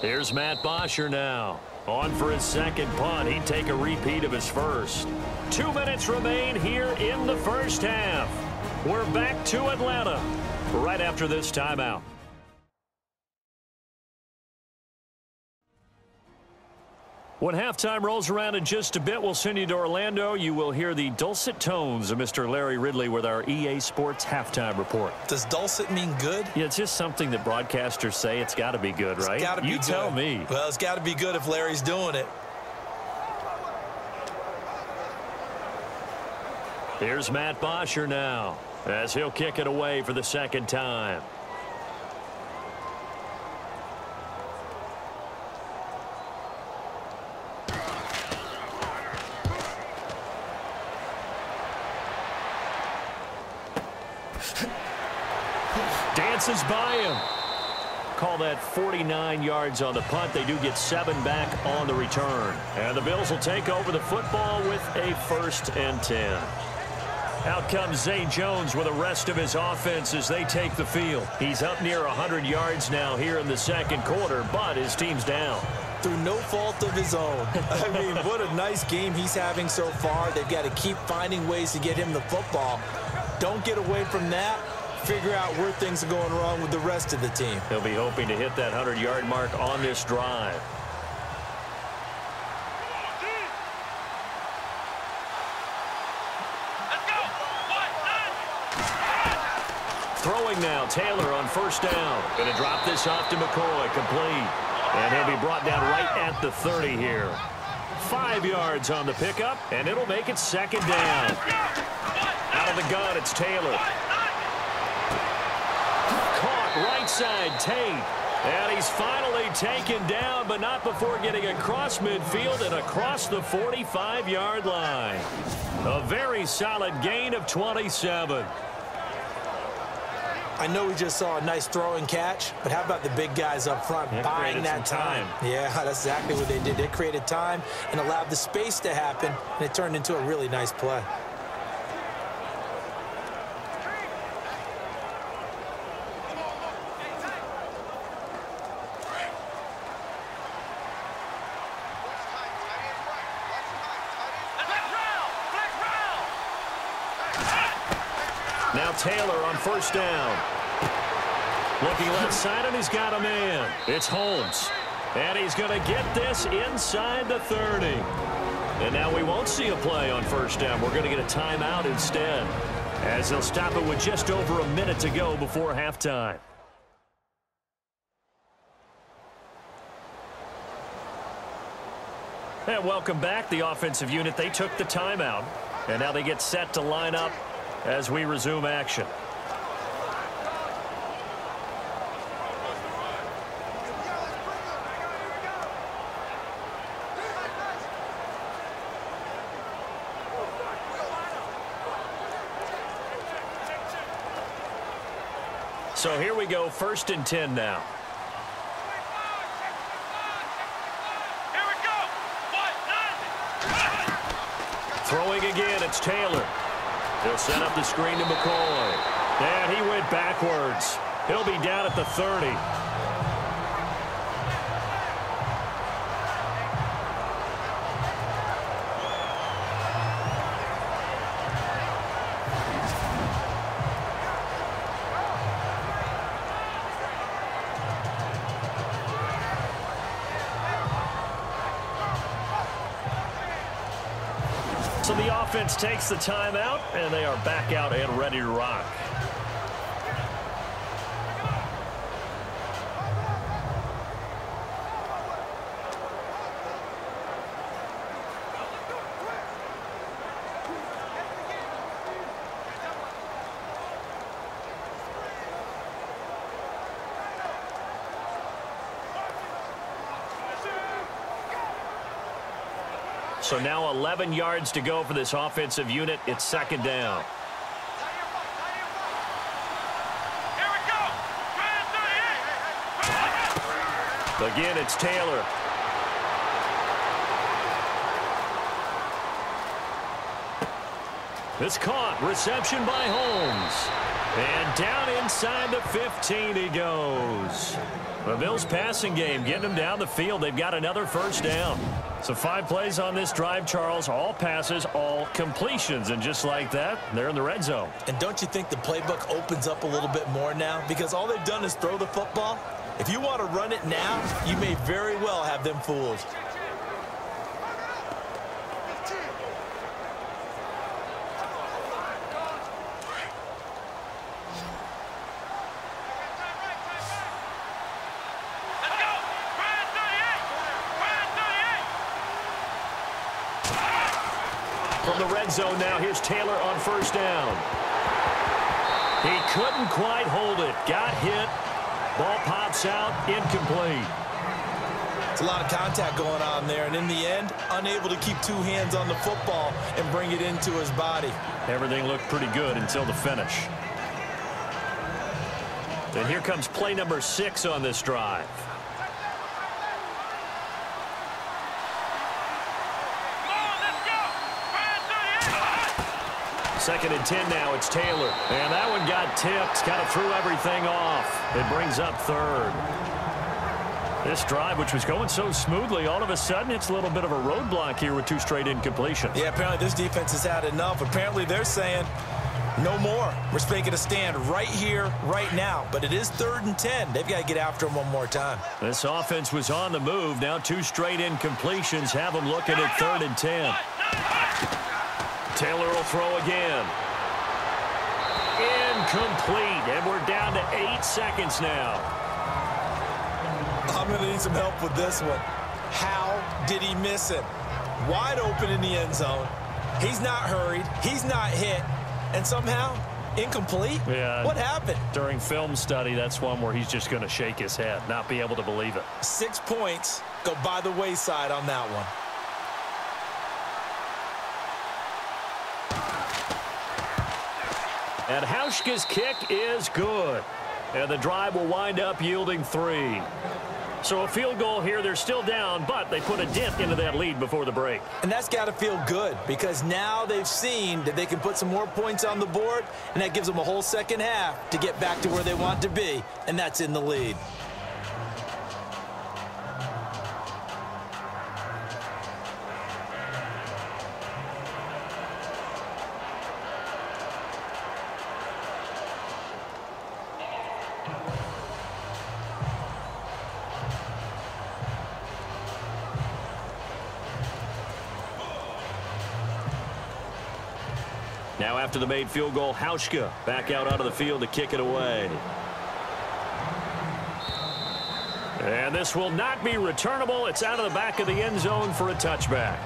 Here's Matt Bosher now. On for his second punt. He'd take a repeat of his first. Two minutes remain here in the first half. We're back to Atlanta right after this timeout. When halftime rolls around in just a bit, we'll send you to Orlando. You will hear the dulcet tones of Mister Larry Ridley with our E A Sports halftime report. Does dulcet mean good? Yeah, it's just something that broadcasters say. It's got to be good, right? It's got to be good. You tell me. Well, it's got to be good if Larry's doing it. Here's Matt Bosher now as he'll kick it away for the second time. Dances by him. Call that forty-nine yards on the punt. They do get seven back on the return. And the Bills will take over the football with a first and ten. Out comes Zay Jones with the rest of his offense as they take the field. He's up near one hundred yards now here in the second quarter, but his team's down. Through no fault of his own. I mean, what a nice game he's having so far. They've got to keep finding ways to get him the football. Don't get away from that. Figure out where things are going wrong with the rest of the team. He'll be hoping to hit that hundred-yard mark on this drive. Let's go. One, nine. Throwing now, Taylor on first down. Going to drop this off to McCoy, complete. And he'll be brought down right at the thirty here. Five yards on the pickup, and it'll make it second down. Out of the gun, it's Taylor. Caught right side, Tate. And he's finally taken down, but not before getting across midfield and across the forty-five-yard line. A very solid gain of twenty-seven. I know we just saw a nice throw and catch, but how about the big guys up front that buying that time. time? Yeah, that's exactly what they did. They created time and allowed the space to happen, and it turned into a really nice play. Taylor on first down. Looking left side, and he's got a man. It's Holmes. And he's going to get this inside the thirty. And now we won't see a play on first down. We're going to get a timeout instead. as they'll stop it with just over a minute to go before halftime. And welcome back, the offensive unit. They took the timeout, and now they get set to line up as we resume action. So here we go, first and ten now. Here we go. One, throwing again, it's Taylor. They'll set up the screen to McCoy. And he went backwards. He'll be down at the thirty. Offense takes the timeout, and they are back out and ready to rock. So now eleven yards to go for this offensive unit. It's second down. Here we go. Again, it's Taylor. It's caught. Reception by Holmes. And down inside the fifteen he goes. The Bills passing game getting them down the field. They've got another first down. So five plays on this drive, Charles. All passes, all completions. And just like that, they're in the red zone. And don't you think the playbook opens up a little bit more now? Because all they've done is throw the football. If you want to run it now, you may very well have them fooled. Zone now. Here's Taylor on first down. He couldn't quite hold it. Got hit. Ball pops out. Incomplete. It's a lot of contact going on there, and in the end, unable to keep two hands on the football and bring it into his body. Everything looked pretty good until the finish. And here comes play number six on this drive. Second and ten now, it's Taylor. And that one got tipped, kind of threw everything off. It brings up third. This drive, which was going so smoothly, all of a sudden it's a little bit of a roadblock here with two straight incompletions. Yeah, apparently this defense has had enough. Apparently they're saying, no more. We're making a stand right here, right now. But it is third and ten. They've got to get after them one more time. This offense was on the move. Now two straight incompletions have them looking at third and ten. Taylor will throw again. Incomplete. And we're down to eight seconds now. I'm going to need some help with this one. How did he miss it? Wide open in the end zone. He's not hurried. He's not hit. And somehow, incomplete? Yeah. What happened? During film study, that's one where he's just going to shake his head, not be able to believe it. Six points go by the wayside on that one. And Hauschka's kick is good. And the drive will wind up yielding three. So a field goal here. They're still down, but they put a dent into that lead before the break. And that's got to feel good because now they've seen that they can put some more points on the board, and that gives them a whole second half to get back to where they want to be, and that's in the lead. Now after the made field goal, Hauschka back out onto the field to kick it away. And this will not be returnable. It's out of the back of the end zone for a touchback.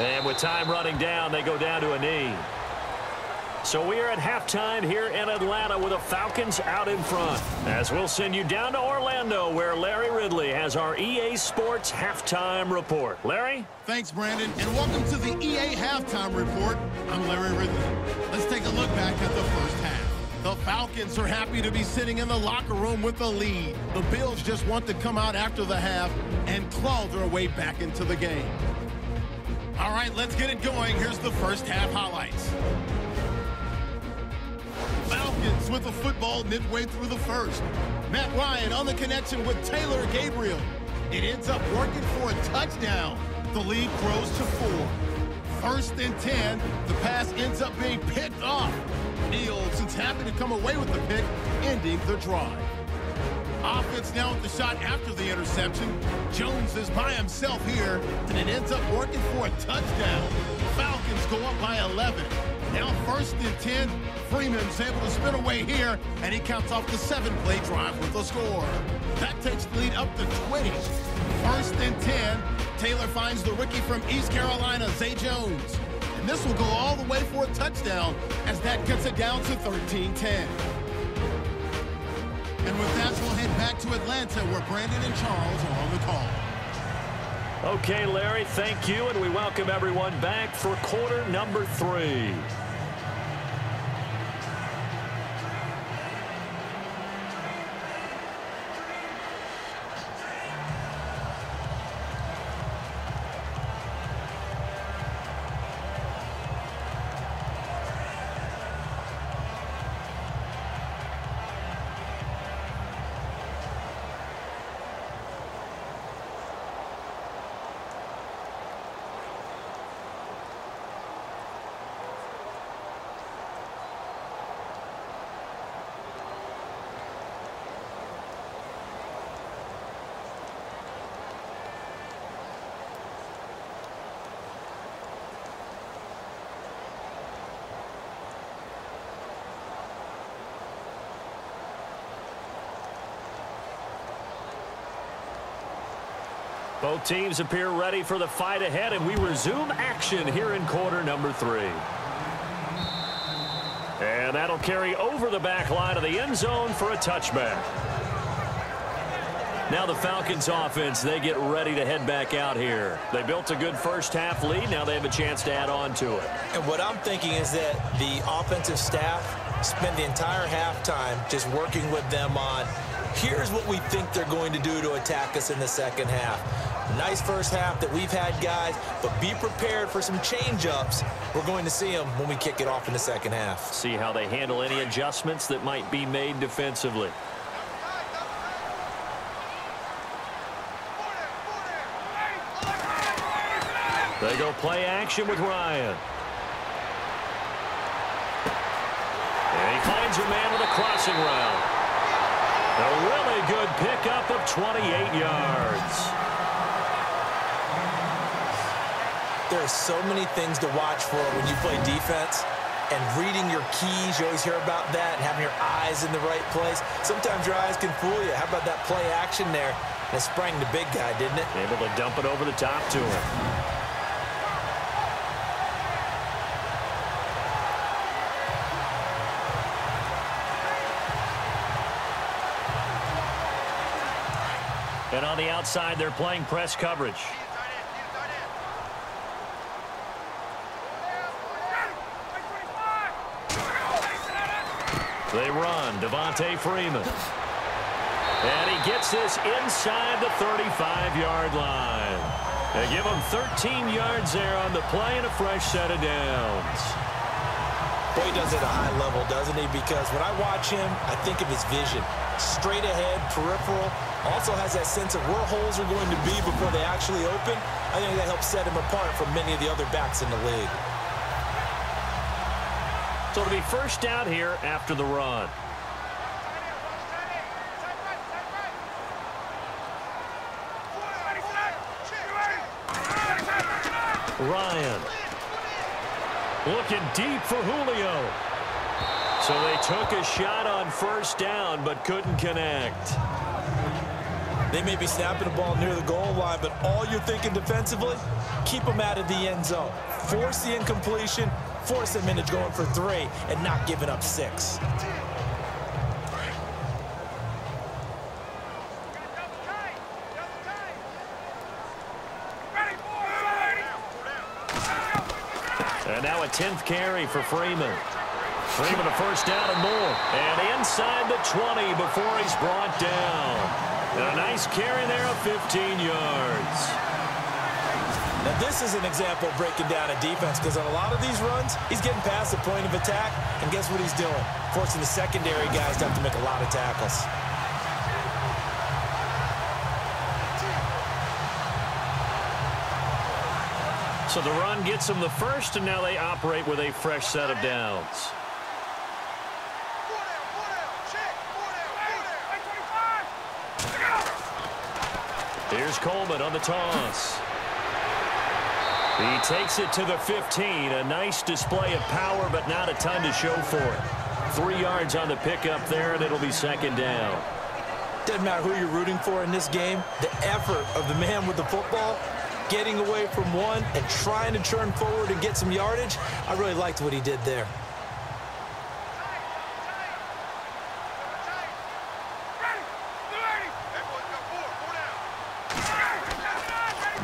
And with time running down, they go down to a knee. So we are at halftime here in Atlanta with the Falcons out in front. As we'll send you down to Orlando, where Larry Ridley has our E A Sports Halftime Report. Larry? Thanks, Brandon, and welcome to the E A Halftime Report. I'm Larry Ridley. Let's take a look back at the first half. The Falcons are happy to be sitting in the locker room with a lead. The Bills just want to come out after the half and claw their way back into the game. All right, let's get it going. Here's the first half highlights. Falcons with the football midway through the first. Matt Ryan on the connection with Taylor Gabriel. It ends up working for a touchdown. The lead grows to four. First and ten, the pass ends up being picked off. Nielsen's happy to come away with the pick, ending the drive. Offense now with the shot after the interception. Jones is by himself here, and it ends up working for a touchdown. Falcons go up by eleven. Now first and ten, Freeman's able to spin away here, and he counts off the seven-play drive with a score. That takes the lead up to twenty. First and ten, Taylor finds the rookie from East Carolina, Zay Jones. And this will go all the way for a touchdown, as that gets it down to thirteen ten. And with that, we'll head back to Atlanta, where Brandon and Charles are on the call. Okay, Larry, thank you, and we welcome everyone back for quarter number three. Both teams appear ready for the fight ahead, and we resume action here in quarter number three. And that'll carry over the back line of the end zone for a touchback. Now the Falcons offense, they get ready to head back out here. They built a good first half lead. Now they have a chance to add on to it. And what I'm thinking is that the offensive staff spent the entire halftime just working with them on, here's what we think they're going to do to attack us in the second half. Nice first half that we've had, guys, but be prepared for some change-ups. We're going to see them when we kick it off in the second half. See how they handle any adjustments that might be made defensively. They go play action with Ryan. And he finds a man with a crossing route. A really good pickup of twenty-eight yards. There are so many things to watch for when you play defense, and reading your keys, you always hear about that, and having your eyes in the right place. Sometimes your eyes can fool you. How about that play action there? That sprang the big guy, didn't it? Able to dump it over the top to him. And on the outside, they're playing press coverage. They run. Devontae Freeman. And he gets this inside the thirty-five-yard line. They give him thirteen yards there on the play and a fresh set of downs. Boy, he does it at a high level, doesn't he? Because when I watch him, I think of his vision. Straight ahead, peripheral. Also has that sense of where holes are going to be before they actually open. I think that helps set him apart from many of the other backs in the league. So it'll be first down here after the run. Ryan looking deep for Julio. So they took a shot on first down but couldn't connect. They may be snapping the ball near the goal line, but all you're thinking defensively, keep them out of the end zone. Force the incompletion, force them into going for three and not giving up six. And now a tenth carry for Freeman. Freeman a first down and more. And inside the twenty before he's brought down. And a nice carry there of fifteen yards. Now this is an example of breaking down a defense, because on a lot of these runs, he's getting past the point of attack. And guess what he's doing? Forcing the secondary guys to have to make a lot of tackles. So the run gets them the first, and now they operate with a fresh set of downs. Here's Coleman on the toss. He takes it to the fifteen. A nice display of power, but not a ton to show for it. Three yards on the pickup there, and it'll be second down. Doesn't matter who you're rooting for in this game, the effort of the man with the football, getting away from one and trying to turn forward and get some yardage. I really liked what he did there.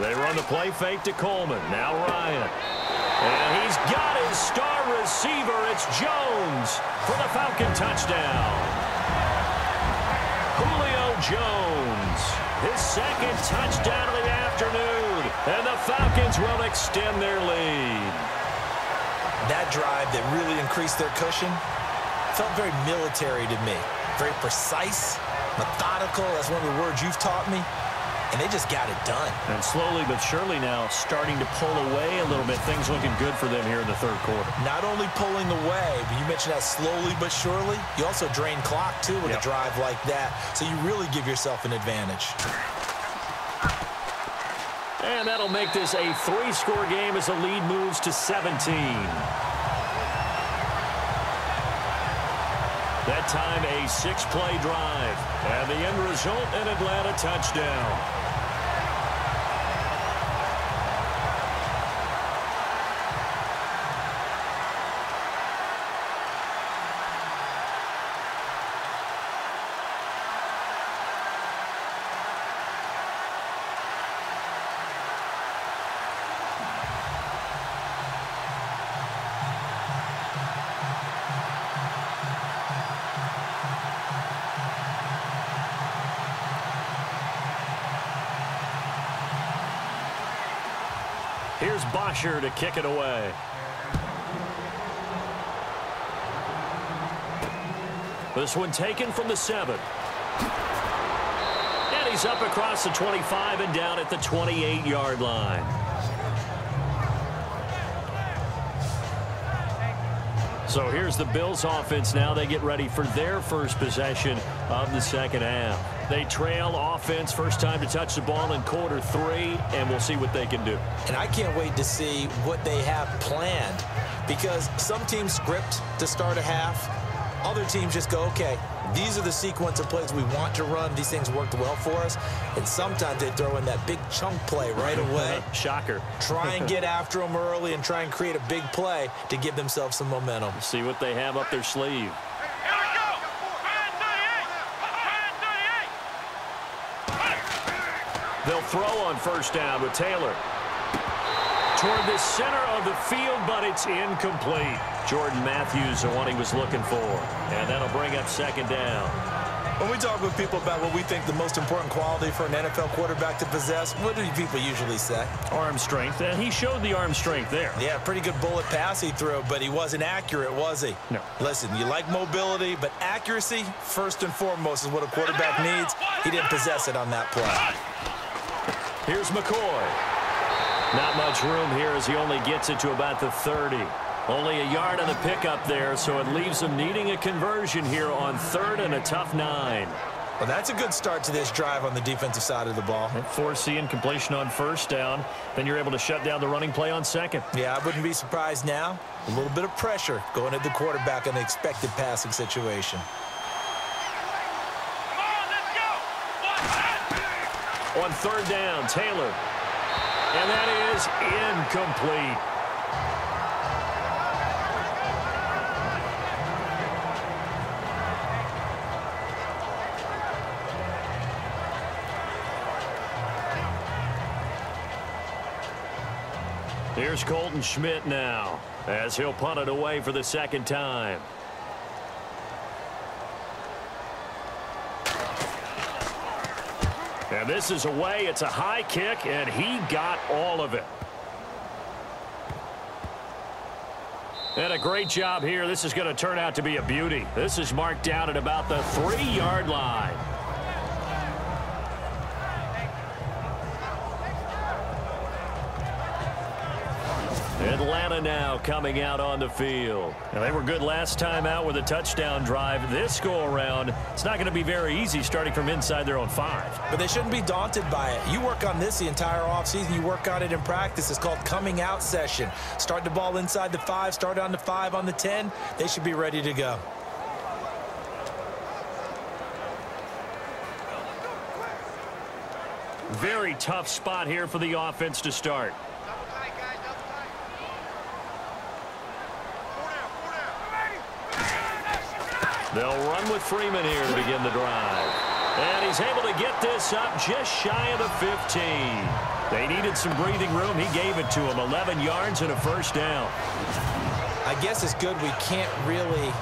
They run the play fake to Coleman. Now Ryan. And he's got his star receiver. It's Jones for the Falcon touchdown. Julio Jones, his second touchdown of the afternoon, and the Falcons will extend their lead. That drive that really increased their cushion felt very military to me. Very precise, methodical, that's one of the words you've taught me, and they just got it done. And slowly but surely now starting to pull away a little bit. Things looking good for them here in the third quarter. Not only pulling away, but you mentioned that slowly but surely. You also drain clock, too, with yep. a drive like that. So you really give yourself an advantage. And that'll make this a three-score game as the lead moves to seventeen. That time, a six-play drive. And the end result, an Atlanta touchdown. Here's Bosher to kick it away. This one taken from the seven. And he's up across the twenty-five and down at the twenty-eight-yard line. So here's the Bills offense now. They get ready for their first possession of the second half. They trail offense, first time to touch the ball in quarter three, and we'll see what they can do. And I can't wait to see what they have planned, because some teams script to start a half. Other teams just go, okay, these are the sequence of plays we want to run. These things worked well for us. And sometimes they throw in that big chunk play right away. Shocker. Try and get after them early and try and create a big play to give themselves some momentum. See what they have up their sleeve. They'll throw on first down with Taylor. Toward the center of the field, but it's incomplete. Jordan Matthews, the one he was looking for. And that'll bring up second down. When we talk with people about what we think the most important quality for an N F L quarterback to possess, what do people usually say? Arm strength, and he showed the arm strength there. Yeah, pretty good bullet pass he threw, but he wasn't accurate, was he? No. Listen, you like mobility, but accuracy, first and foremost, is what a quarterback needs. He didn't possess it on that play. Here's McCoy. Not much room here as he only gets it to about the thirty. Only a yard on the pickup there, so it leaves them needing a conversion here on third and a tough nine. Well, that's a good start to this drive on the defensive side of the ball. four C and completion on first down. Then you're able to shut down the running play on second. Yeah, I wouldn't be surprised now. A little bit of pressure going at the quarterback in the expected passing situation. Come on, let's go. On third down, Taylor. And that is incomplete. Here's Colton Schmidt now, as he'll punt it away for the second time. And this is away. It's a high kick, and he got all of it. And a great job here. This is going to turn out to be a beauty. This is marked down at about the three-yard line. Atlanta now coming out on the field. Now they were good last time out with a touchdown drive. This go-around, it's not going to be very easy starting from inside their own five. But they shouldn't be daunted by it. You work on this the entire offseason. You work on it in practice. It's called coming out session. Start the ball inside the five. Start on the five, on the ten. They should be ready to go. Very tough spot here for the offense to start. They'll run with Freeman here to begin the drive. And he's able to get this up just shy of the fifteen. They needed some breathing room. He gave it to him. eleven yards and a first down. I guess it's good we can't really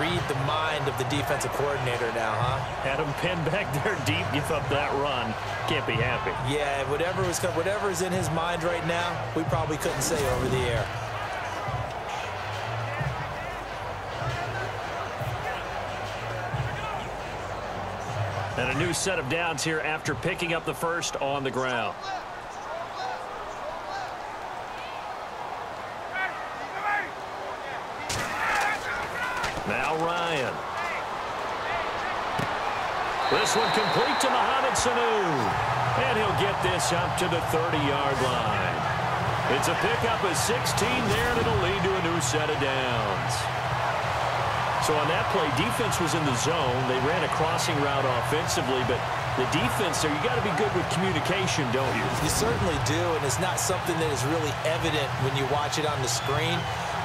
read the mind of the defensive coordinator now, huh? Had him pinned back there deep, give up that run. Can't be happy. Yeah, whatever was, whatever is in his mind right now, we probably couldn't say over the air. And a new set of downs here after picking up the first on the ground. Now Ryan. This one complete to Mohamed Sanu. And he'll get this up to the thirty-yard line. It's a pickup of sixteen there, and it'll lead to a new set of downs. So on that play, defense was in the zone. They ran a crossing route offensively, but the defense there, you got to be good with communication, don't you? You certainly do, and it's not something that is really evident when you watch it on the screen.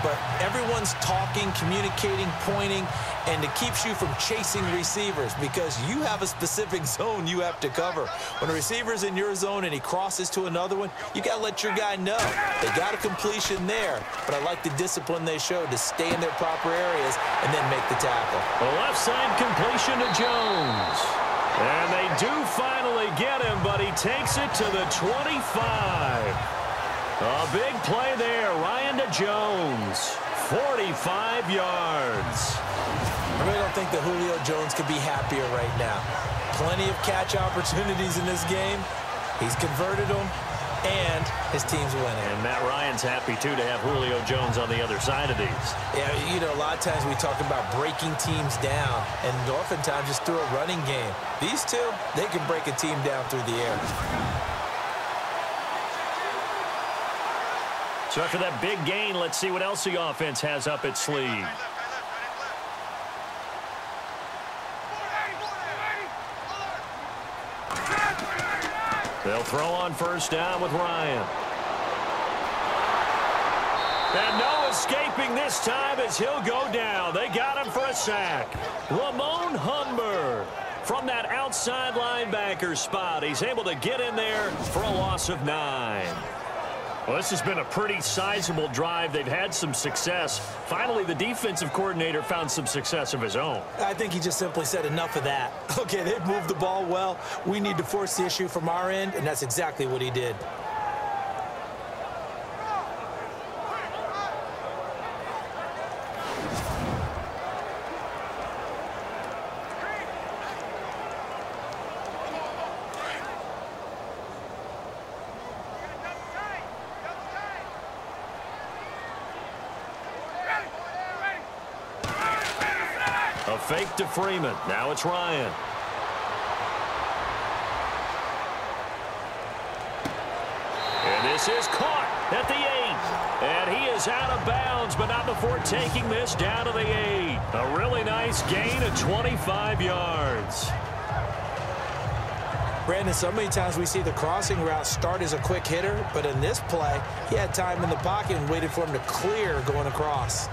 But everyone's talking, communicating, pointing, and it keeps you from chasing receivers because you have a specific zone you have to cover. When a receiver's in your zone and he crosses to another one, you got to let your guy know. They got a completion there, but I like the discipline they showed to stay in their proper areas and then make the tackle. The left side completion to Jones. And they do finally get him, but he takes it to the twenty-five. A big play there. Ryan to Jones. forty-five yards. I really don't think that Julio Jones could be happier right now. Plenty of catch opportunities in this game. He's converted them, and his team's winning. And Matt Ryan's happy, too, to have Julio Jones on the other side of these. Yeah, you know, a lot of times we talk about breaking teams down, and oftentimes just through a running game. These two, they can break a team down through the air. So after that big gain, let's see what else the offense has up its sleeve. They'll throw on first down with Ryan. And no escaping this time as he'll go down. They got him for a sack. Ramon Humber from that outside linebacker spot. He's able to get in there for a loss of nine. Well, this has been a pretty sizable drive. They've had some success. Finally, the defensive coordinator found some success of his own. I think he just simply said enough of that. Okay, they've moved the ball well. We need to force the issue from our end, and that's exactly what he did. Fake to Freeman. Now it's Ryan. And this is caught at the eight. And he is out of bounds, but not before taking this down to the eight. A really nice gain of twenty-five yards. Brandon, so many times we see the crossing route start as a quick hitter, but in this play, he had time in the pocket and waited for him to clear going across.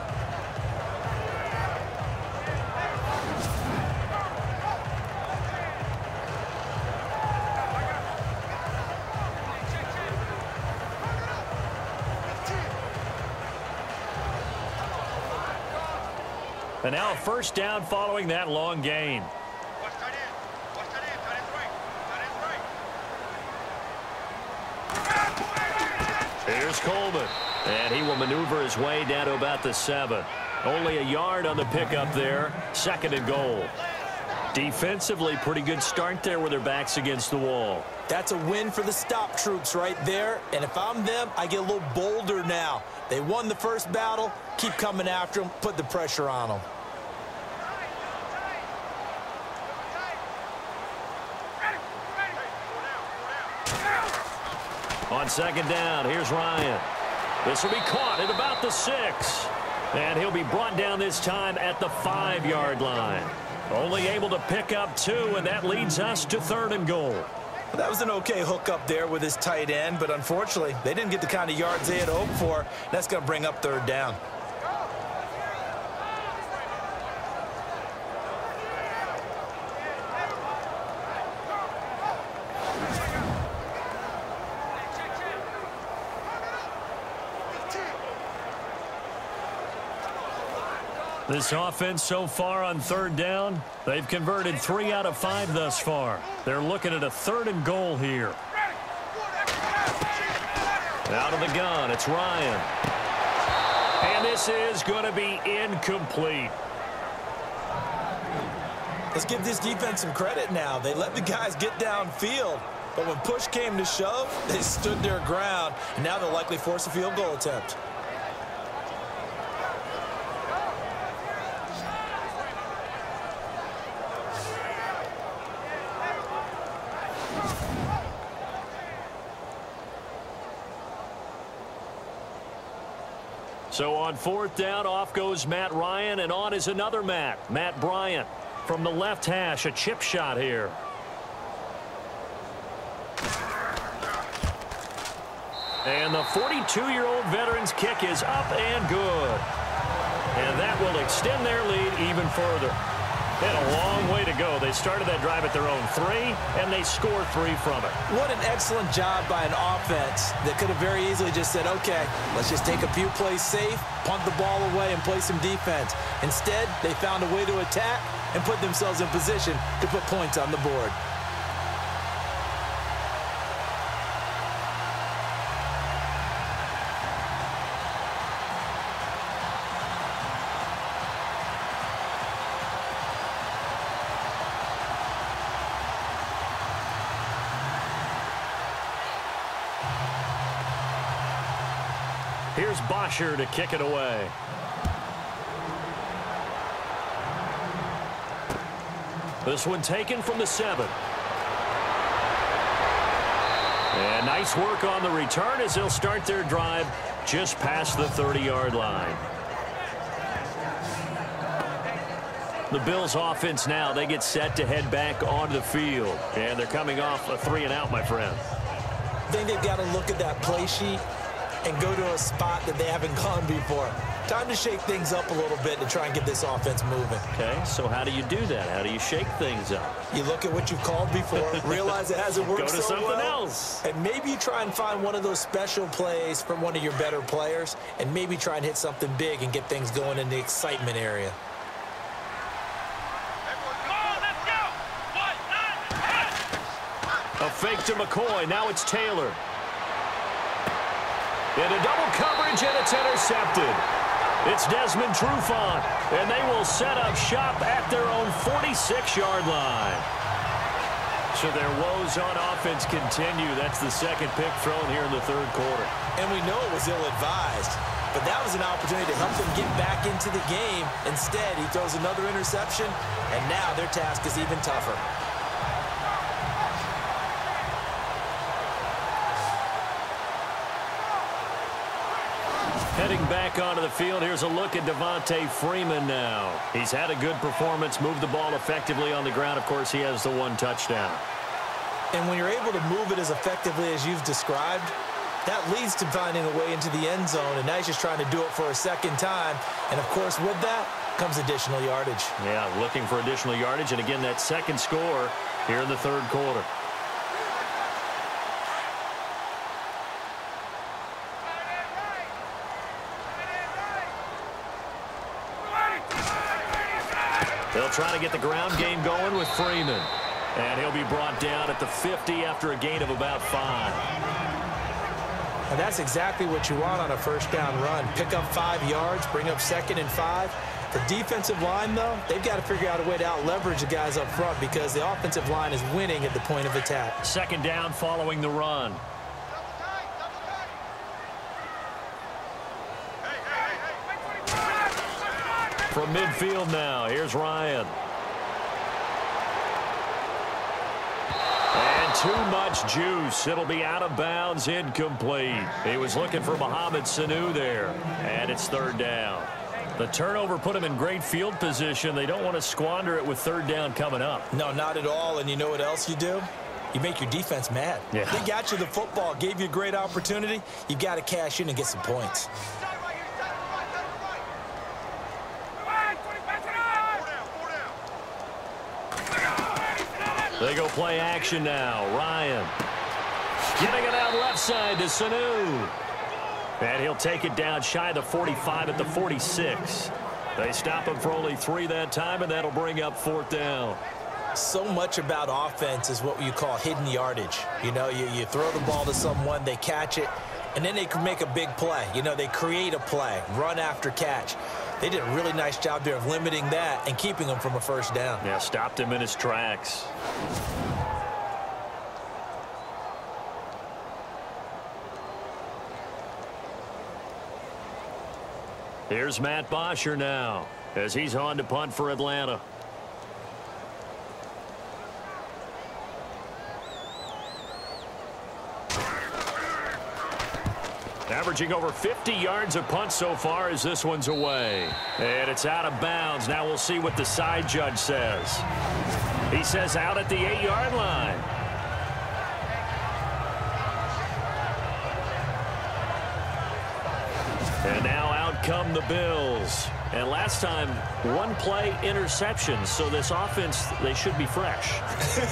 And now a first down following that long gain. Here's Coleman. And he will maneuver his way down to about the seven. Only a yard on the pickup there. Second and goal. Defensively, pretty good start there with their backs against the wall. That's a win for the stop troops right there. And if I'm them, I get a little bolder now. They won the first battle. Keep coming after them. Put the pressure on them. On second down, here's Ryan. This will be caught at about the six. And he'll be brought down this time at the five-yard line. Only able to pick up two, and that leads us to third and goal. Well, that was an okay hook up there with his tight end, but unfortunately, they didn't get the kind of yards they had hoped for. That's going to bring up third down. This offense so far on third down, they've converted three out of five thus far. They're looking at a third and goal here. Out of the gun, it's Ryan. And this is going to be incomplete. Let's give this defense some credit now. They let the guys get downfield, but when push came to shove, they stood their ground. Now they'll likely force a field goal attempt. So on fourth down, off goes Matt Ryan, and on is another Matt, Matt Bryant. From the left hash, a chip shot here. And the forty-two-year-old veteran's kick is up and good. And that will extend their lead even further. They had a long way to go. They started that drive at their own three, and they scored three from it. What an excellent job by an offense that could have very easily just said, okay, let's just take a few plays safe, punt the ball away, and play some defense. Instead, they found a way to attack and put themselves in position to put points on the board. Here's Bosher to kick it away. This one taken from the seven. And nice work on the return as they'll start their drive just past the thirty-yard line. The Bills offense now, they get set to head back onto the field. And they're coming off a three and out, my friend. I think they've got to look at that play sheet and go to a spot that they haven't gone before. Time to shake things up a little bit to try and get this offense moving. Okay, so how do you do that? How do you shake things up? You look at what you've called before, realize it hasn't worked so well. Go to something well, else. And maybe you try and find one of those special plays from one of your better players and maybe try and hit something big and get things going in the excitement area. A fake to McCoy. Now it's Taylor. Into double coverage, and it's intercepted. It's Desmond Trufant, and they will set up shop at their own forty-six yard line. So their woes on offense continue. That's the second pick thrown here in the third quarter. And we know it was ill-advised, but that was an opportunity to help them get back into the game. Instead, he throws another interception, and now their task is even tougher. Heading back onto the field, here's a look at Devontae Freeman now. He's had a good performance, moved the ball effectively on the ground. Of course, he has the one touchdown. And when you're able to move it as effectively as you've described, that leads to finding a way into the end zone, and now he's just trying to do it for a second time. And, of course, with that comes additional yardage. Yeah, looking for additional yardage, and, again, that second score here in the third quarter. They'll try to get the ground game going with Freeman. And he'll be brought down at the fifty after a gain of about five. And that's exactly what you want on a first down run. Pick up five yards, bring up second and five. The defensive line, though, they've got to figure out a way to out-leverage the guys up front because the offensive line is winning at the point of attack. Second down following the run. From midfield now, here's Ryan. And too much juice. It'll be out of bounds, incomplete. He was looking for Mohamed Sanu there, and it's third down. The turnover put him in great field position. They don't want to squander it with third down coming up. No, not at all, and you know what else you do? You make your defense mad. Yeah. They got you the football, gave you a great opportunity. You've got to cash in and get some points. They go play action now. Ryan getting it out left side to Sanu. And he'll take it down shy of the forty-five at the forty-six. They stop him for only three that time, and that'll bring up fourth down. So much about offense is what you call hidden yardage. You know, you, you throw the ball to someone, they catch it, and then they can make a big play. You know, they create a play, run after catch. They did a really nice job there of limiting that and keeping him from a first down. Yeah, stopped him in his tracks. Here's Matt Bosher now as he's on to punt for Atlanta. Averaging over fifty yards a punt so far as this one's away. And it's out of bounds. Now we'll see what the side judge says. He says out at the eight yard line. And now out come the Bills. And last time, one play interceptions, so this offense, they should be fresh.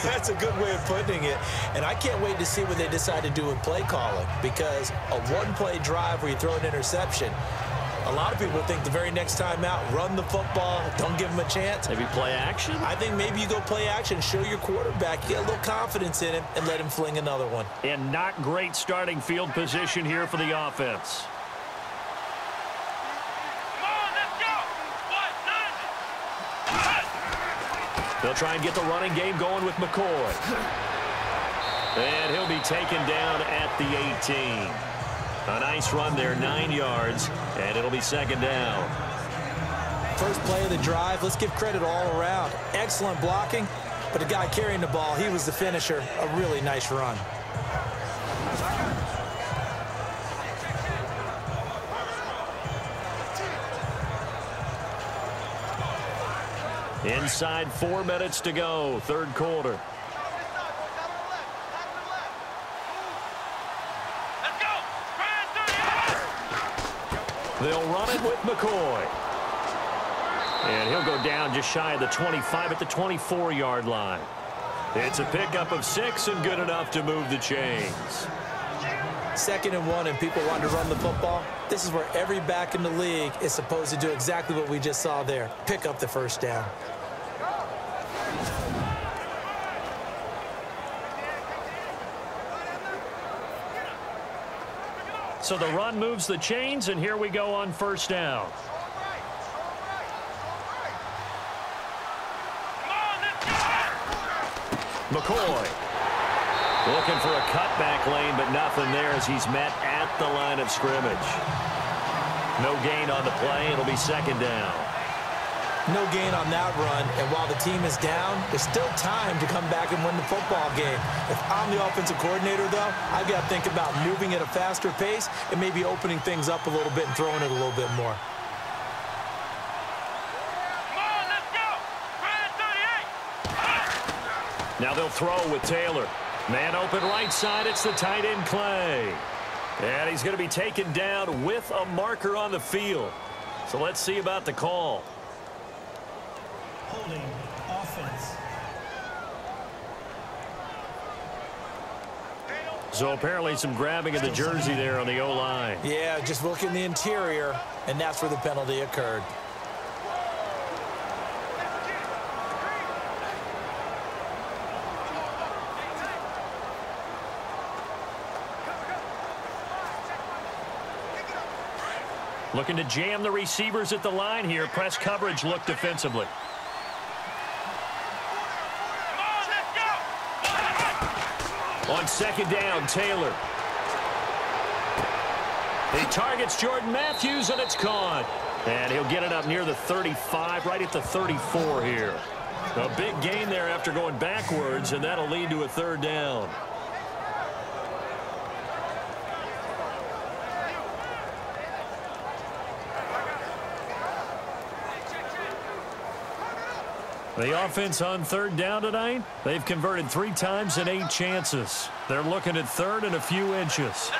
That's a good way of putting it. And I can't wait to see what they decide to do with play calling, because a one-play drive where you throw an interception, a lot of people think the very next time out, run the football, don't give them a chance. Maybe play action? I think maybe you go play action, show your quarterback, get a little confidence in him, and let him fling another one. And not great starting field position here for the offense. They'll try and get the running game going with McCoy. And he'll be taken down at the eighteen. A nice run there, nine yards, and it'll be second down. First play of the drive, let's give credit all around. Excellent blocking, but the guy carrying the ball, he was the finisher. A really nice run. Inside four minutes to go, third quarter. Let's go. They'll run Godin with McCoy. And he'll go down just shy of the twenty-five at the twenty-four yard line. It's a pickup of six and good enough to move the chains. Second and one, and people want to run the football. This is where every back in the league is supposed to do exactly what we just saw there. Pick up the first down. So the run moves the chains, and here we go on first down. McCoy. Looking for a cutback lane, but nothing there as he's met at the line of scrimmage. No gain on the play. It'll be second down. No gain on that run, and while the team is down, there's still time to come back and win the football game. If I'm the offensive coordinator, though, I've got to think about moving at a faster pace and maybe opening things up a little bit and throwing it a little bit more. Come on, let's go. thirty-eight. Now they'll throw with Taylor. Man open right side, it's the tight end Clay. And he's going to be taken down with a marker on the field. So let's see about the call. Holding offense. So apparently some grabbing of the jersey there on the O line. Yeah, just look in the interior, and that's where the penalty occurred. Looking to jam the receivers at the line here. Press coverage look defensively. Come on, let's go. On second down, Taylor. He targets Jordan Matthews, and it's caught. And he'll get it up near the thirty-five, right at the thirty-four here. A big gain there after going backwards, and that'll lead to a third down. The offense on third down tonight, they've converted three times in eight chances. They're looking at third and a few inches. Let's go.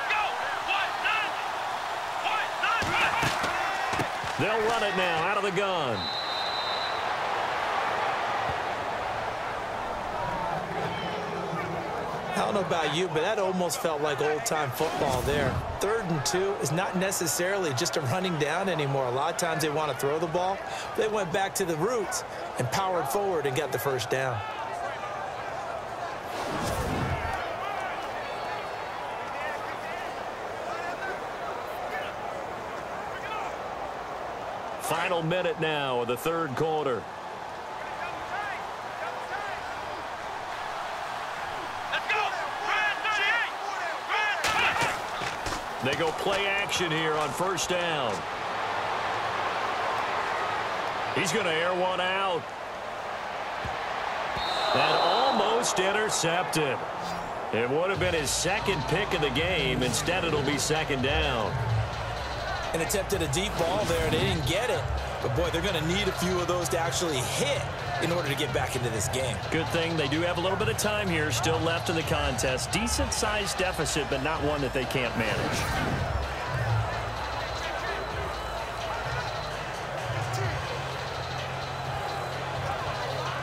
One, nine. One, nine. They'll run it now out of the gun. I don't know about you, but that almost felt like old-time football there. Third and two is not necessarily just a running down anymore. A lot of times they want to throw the ball. They went back to the roots and powered forward and got the first down. Final minute now of the third quarter. They go play action here on first down. He's going to air one out. That almost intercepted. It would have been his second pick of the game. Instead, it'll be second down. An attempt at a deep ball there. They didn't get it. But, boy, they're going to need a few of those to actually hit in order to get back into this game. Good thing they do have a little bit of time here still left in the contest. Decent-sized deficit, but not one that they can't manage.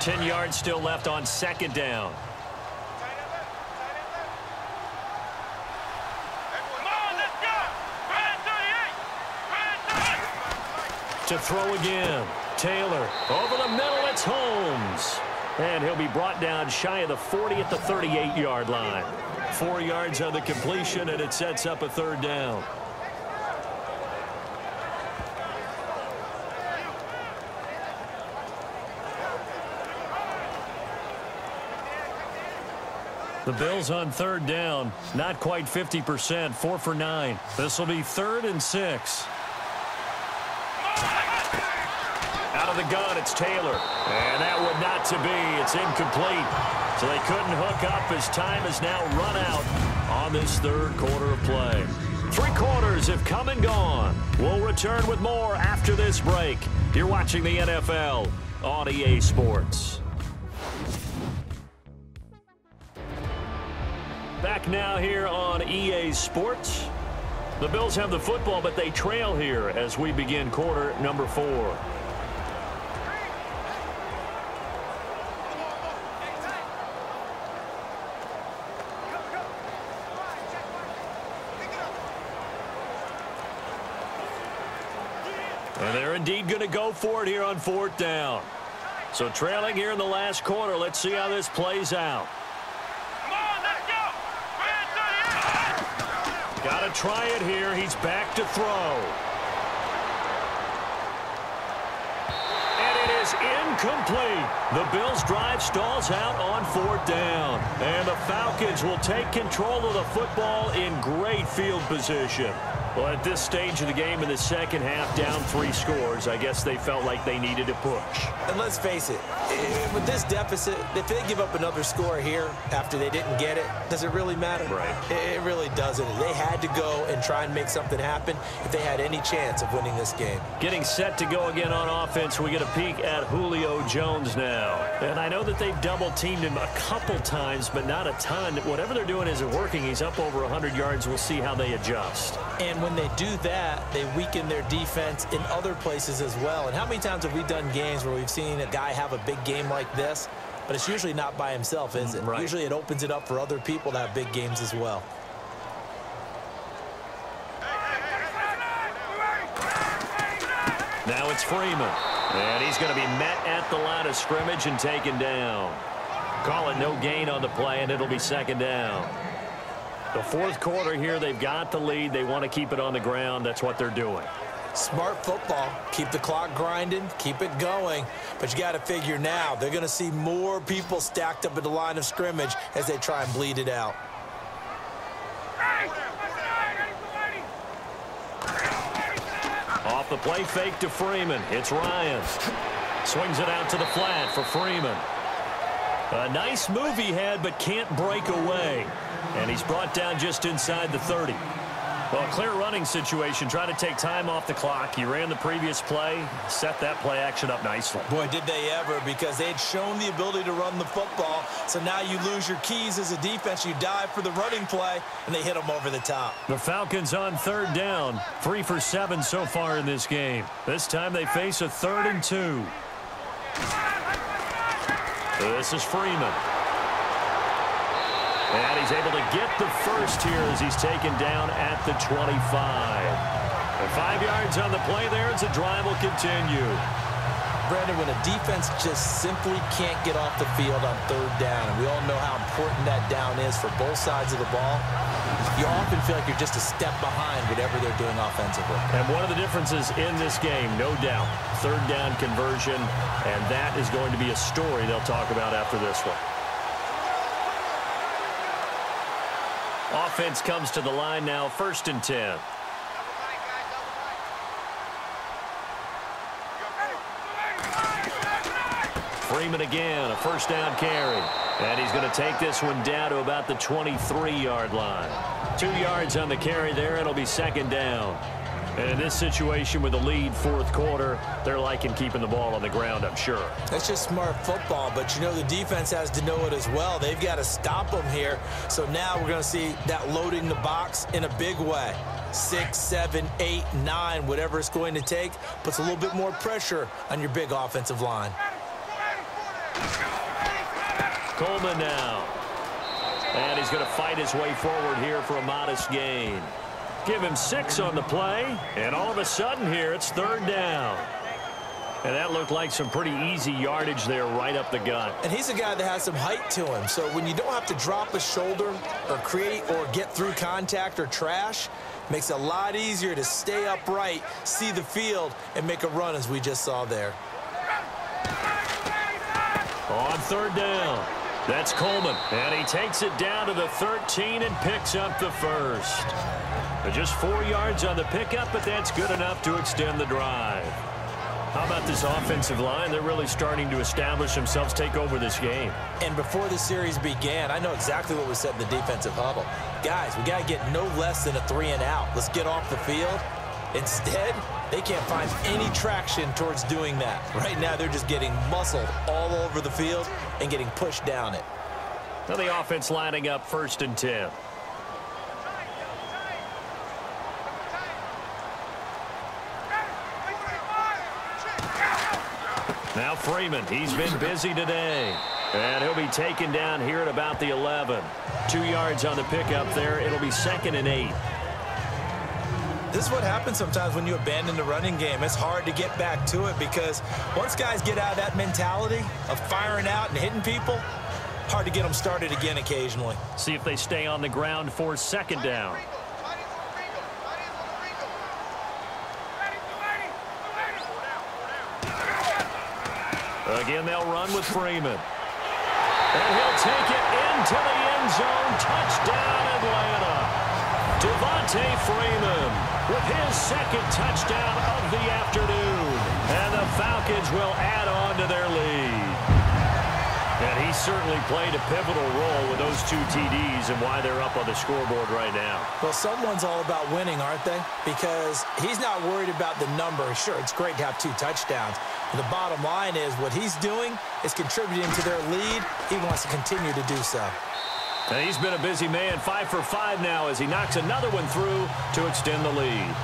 Ten yards still left on second down. To throw again. Taylor over the middle. It's Holmes, and he'll be brought down shy of the forty at the thirty-eight yard line. Four yards on the completion, and it sets up a third down. The Bills on third down, not quite fifty percent, four for nine. This will be third and six. Out of the gun, it's Taylor. And that would not to be. It's incomplete. So they couldn't hook up as time is now run out on this third quarter of play. Three quarters have come and gone. We'll return with more after this break. You're watching the N F L on E A Sports. Back now here on E A Sports. The Bills have the football, but they trail here as we begin quarter number four. And they're indeed going to go for it here on fourth down. So trailing here in the last quarter. Let's see how this plays out. Got to try it here. He's back to throw. And it is incomplete. The Bills' drive stalls out on fourth down. And the Falcons will take control of the football in great field position. Well, at this stage of the game in the second half, down three scores, I guess they felt like they needed to push. And let's face it, with this deficit, if they give up another score here after they didn't get it, does it really matter? Right. It really doesn't. They had to go and try and make something happen if they had any chance of winning this game. Getting set to go again on offense, we get a peek at Julio Jones now. And I know that they've double-teamed him a couple times, but not a ton. Whatever they're doing isn't working. He's up over one hundred yards. We'll see how they adjust. And when they do that, they weaken their defense in other places as well. And how many times have we done games where we've seen a guy have a big game like this, but it's usually not by himself, is it? Right. Usually it opens it up for other people to have big games as well. Now it's Freeman. And he's going to be met at the line of scrimmage and taken down. Call it no gain on the play, and it'll be second down. The fourth quarter here, they've got the lead. They want to keep it on the ground. That's what they're doing. Smart football. Keep the clock grinding. Keep it going. But you got to figure now, they're going to see more people stacked up at the line of scrimmage as they try and bleed it out. Off the play fake to Freeman. It's Ryan. Swings it out to the flat for Freeman. A nice move he had, but can't break away. And he's brought down just inside the thirty. Well, clear running situation. Try to take time off the clock. He ran the previous play, set that play action up nicely. Boy, did they ever, because they had shown the ability to run the football. So now you lose your keys as a defense. You dive for the running play, and they hit them over the top. The Falcons on third down, three for seven so far in this game. This time they face a third and two. This is Freeman. And he's able to get the first here as he's taken down at the twenty-five. And five yards on the play there as the drive will continue. Brandon, when a defense just simply can't get off the field on third down, and we all know how important that down is for both sides of the ball, you often feel like you're just a step behind whatever they're doing offensively. And one of the differences in this game, no doubt, third down conversion, and that is going to be a story they'll talk about after this one. Offense comes to the line now, first and ten. Freeman again, a first down carry. And he's going to take this one down to about the twenty-three yard line. Two yards on the carry there, it'll be second down. And in this situation with the lead fourth quarter, they're liking keeping the ball on the ground, I'm sure. That's just smart football, but you know the defense has to know it as well. They've got to stop them here. So now we're going to see that loading the box in a big way. Six, seven, eight, nine, whatever it's going to take, puts a little bit more pressure on your big offensive line. Coleman now. And he's going to fight his way forward here for a modest gain. Give him six on the play, and all of a sudden here, it's third down. And that looked like some pretty easy yardage there right up the gut. And he's a guy that has some height to him, so when you don't have to drop a shoulder or create or get through contact or trash, makes it a lot easier to stay upright, see the field, and make a run as we just saw there. On third down, that's Coleman. And he takes it down to the thirteen and picks up the first. But just four yards on the pickup, but that's good enough to extend the drive. How about this offensive line? They're really starting to establish themselves, take over this game. And before the series began, I know exactly what was said in the defensive huddle. Guys, we got to get no less than a three and out. Let's get off the field. Instead, they can't find any traction towards doing that. Right now, they're just getting muscled all over the field and getting pushed down it. Now the offense lining up first and ten. Now Freeman, he's been busy today. And he'll be taken down here at about the eleven. Two yards on the pickup there. It'll be second and eight. This is what happens sometimes when you abandon the running game. It's hard to get back to it because once guys get out of that mentality of firing out and hitting people, hard to get them started again occasionally. See if they stay on the ground for second down. Again, they'll run with Freeman. And he'll take it into the end zone. Touchdown, Atlanta. Devontae Freeman with his second touchdown of the afternoon. And the Falcons will add on to their lead. And he certainly played a pivotal role with those two T Ds and why they're up on the scoreboard right now. Well, someone's all about winning, aren't they? Because he's not worried about the number. Sure, it's great to have two touchdowns. The bottom line is what he's doing is contributing to their lead. He wants to continue to do so. And he's been a busy man, five for five now as he knocks another one through to extend the lead.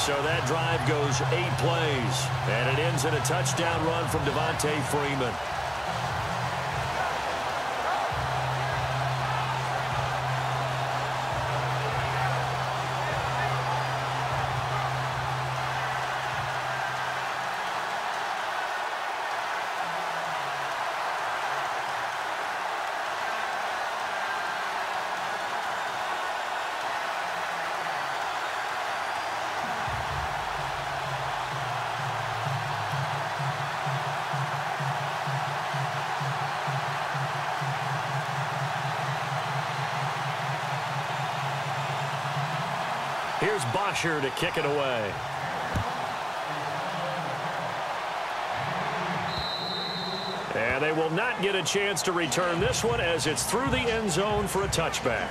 So that drive goes eight plays, and it ends in a touchdown run from Devontae Freeman. Here's Bosher to kick it away. And they will not get a chance to return this one as it's through the end zone for a touchback.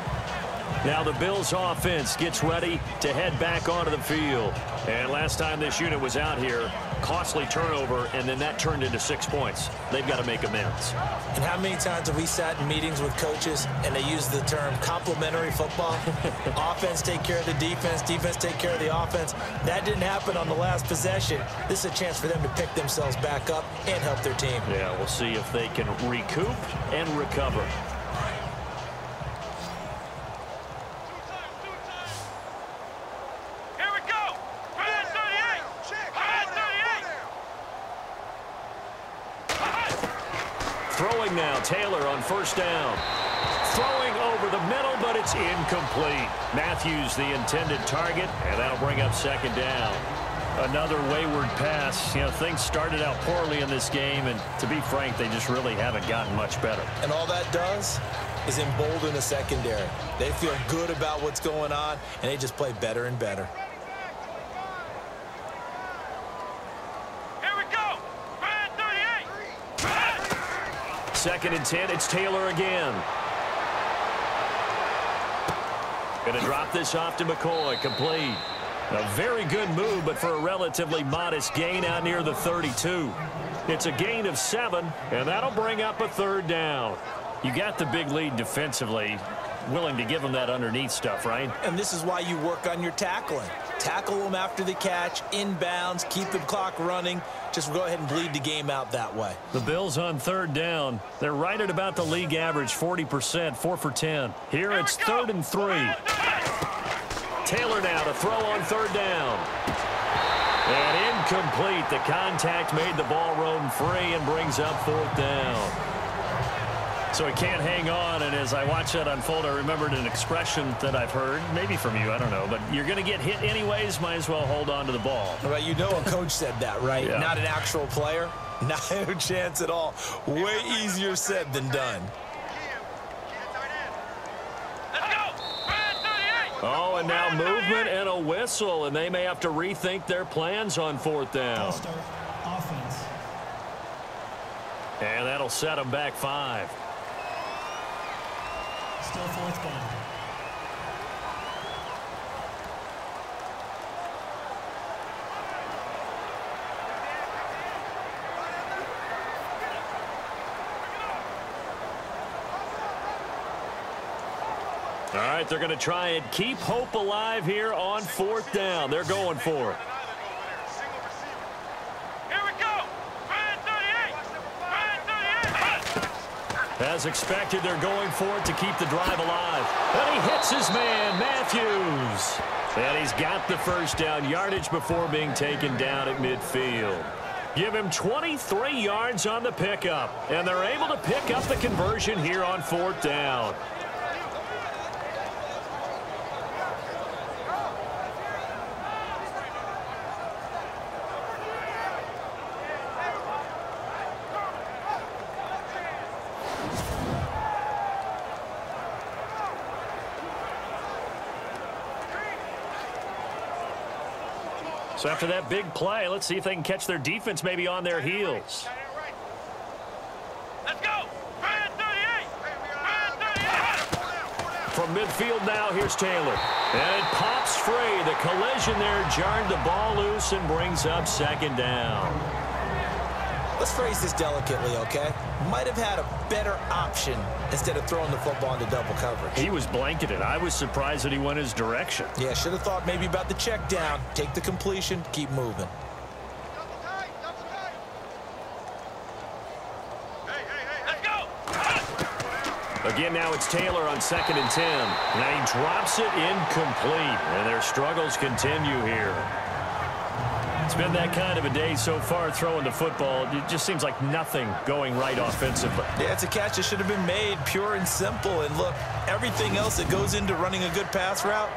Now the Bills offense gets ready to head back onto the field. And last time this unit was out here, costly turnover, and then that turned into six points. They've got to make amends. And how many times have we sat in meetings with coaches and they use the term complementary football? Offense take care of the defense, defense take care of the offense. That didn't happen on the last possession. This is a chance for them to pick themselves back up and help their team. Yeah, we'll see if they can recoup and recover. Throwing now, Taylor on first down. Throwing over the middle, but it's incomplete. Matthews, the intended target, and that'll bring up second down. Another wayward pass. You know, things started out poorly in this game, and to be frank, they just really haven't gotten much better. And all that does is embolden the secondary. They feel good about what's going on, and they just play better and better. Second and ten, it's Taylor again. Gonna drop this off to McCoy, complete. A very good move, but for a relatively modest gain out near the thirty-two. It's a gain of seven, and that'll bring up a third down. You got the big lead defensively. Willing to give them that underneath stuff, right? And this is why you work on your tackling. Tackle them after the catch, inbounds, keep the clock running. Just go ahead and bleed the game out that way. The Bills on third down. They're right at about the league average, forty percent, four for ten. Here it's third and three. Taylor now to throw on third down. And incomplete. The contact made the ball roam free and brings up fourth down. So he can't hang on, and as I watch that unfold, I remembered an expression that I've heard, maybe from you, I don't know, but you're going to get hit anyways, might as well hold on to the ball. Well, you know a coach said that, right? Yeah. Not an actual player. No chance at all. Way easier said than done. Let's go! Oh, and now movement and a whistle, and they may have to rethink their plans on fourth down. Offense. And that'll set them back five. Still fourth down. All right, they're going to try and keep hope alive here on fourth down. They're going for it. As expected, they're going for it to keep the drive alive. And he hits his man, Matthews. And he's got the first down yardage before being taken down at midfield. Give him twenty-three yards on the pickup. And they're able to pick up the conversion here on fourth down. So after that big play, let's see if they can catch their defense maybe on their heels. Let's go! thirty-eight! From midfield now, here's Taylor. And it pops free. The collision there jarred the ball loose and brings up second down. Let's phrase this delicately, okay? Might have had a better option instead of throwing the football into double coverage. He was blanketed. I was surprised that he went his direction. Yeah, should have thought maybe about the check down. Take the completion, keep moving. Double tight, double tight. Hey, hey, hey, let's go! Again, now it's Taylor on second and ten. Now he drops it incomplete, and their struggles continue here. It's been that kind of a day so far throwing the football. It just seems like nothing going right offensively. Yeah, it's a catch that should have been made, pure and simple. And look, everything else that goes into running a good pass route,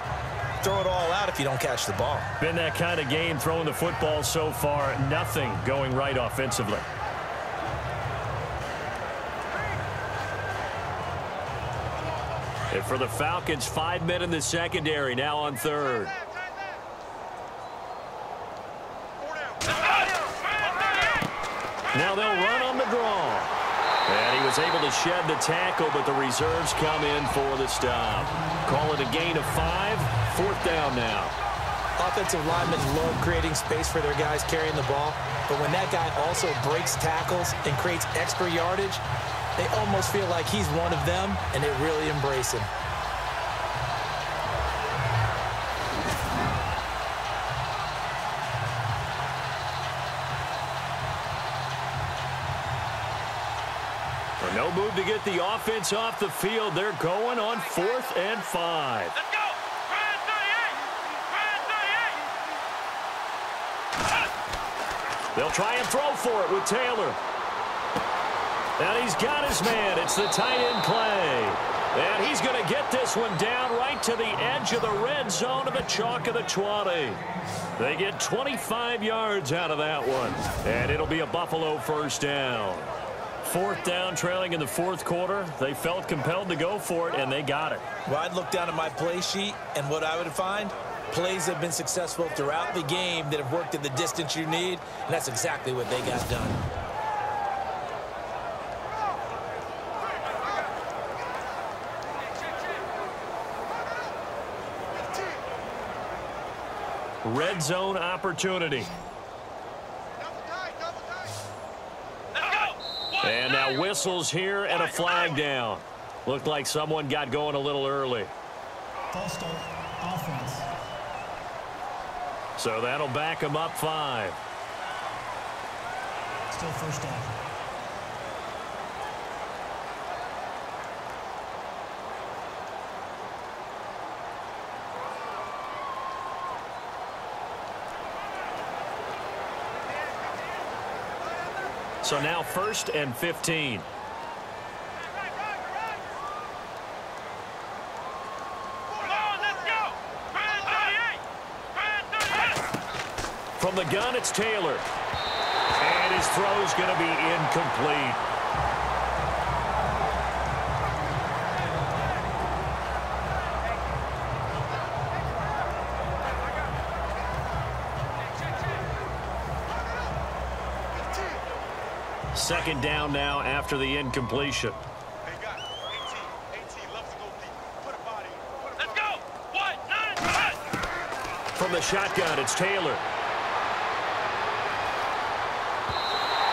throw it all out if you don't catch the ball. Been that kind of game throwing the football so far, nothing going right offensively. And for the Falcons, five men in the secondary, now on third. Now they'll run on the draw. And he was able to shed the tackle, but the reserves come in for the stop. Call it a gain of five. Fourth down now. Offensive linemen love creating space for their guys carrying the ball. But when that guy also breaks tackles and creates extra yardage, they almost feel like he's one of them, and they really embrace him. No move to get the offense off the field. They're going on fourth and five. Let's go! thirty-eight! thirty-eight! They'll try and throw for it with Taylor. And he's got his man. It's the tight end Clay. And he's going to get this one down right to the edge of the red zone of the chalk of the twenty. They get twenty-five yards out of that one. And it'll be a Buffalo first down. Fourth down, trailing in the fourth quarter. They felt compelled to go for it, and they got it. Well, I'd look down at my play sheet, and what I would find, plays that have been successful throughout the game that have worked at the distance you need, and that's exactly what they got done. Red zone opportunity. And now whistles here and a flag down. Looked like someone got going a little early. Offense. So that'll back him up five. Still first down. So now first and fifteen. From the gun, it's Taylor. And his throw's going to be incomplete. Second down now after the incompletion. They got eighteen, eighteen, loves to go deep. Put a body, put a... Let's go! What? Nine, nine. From the shotgun, it's Taylor.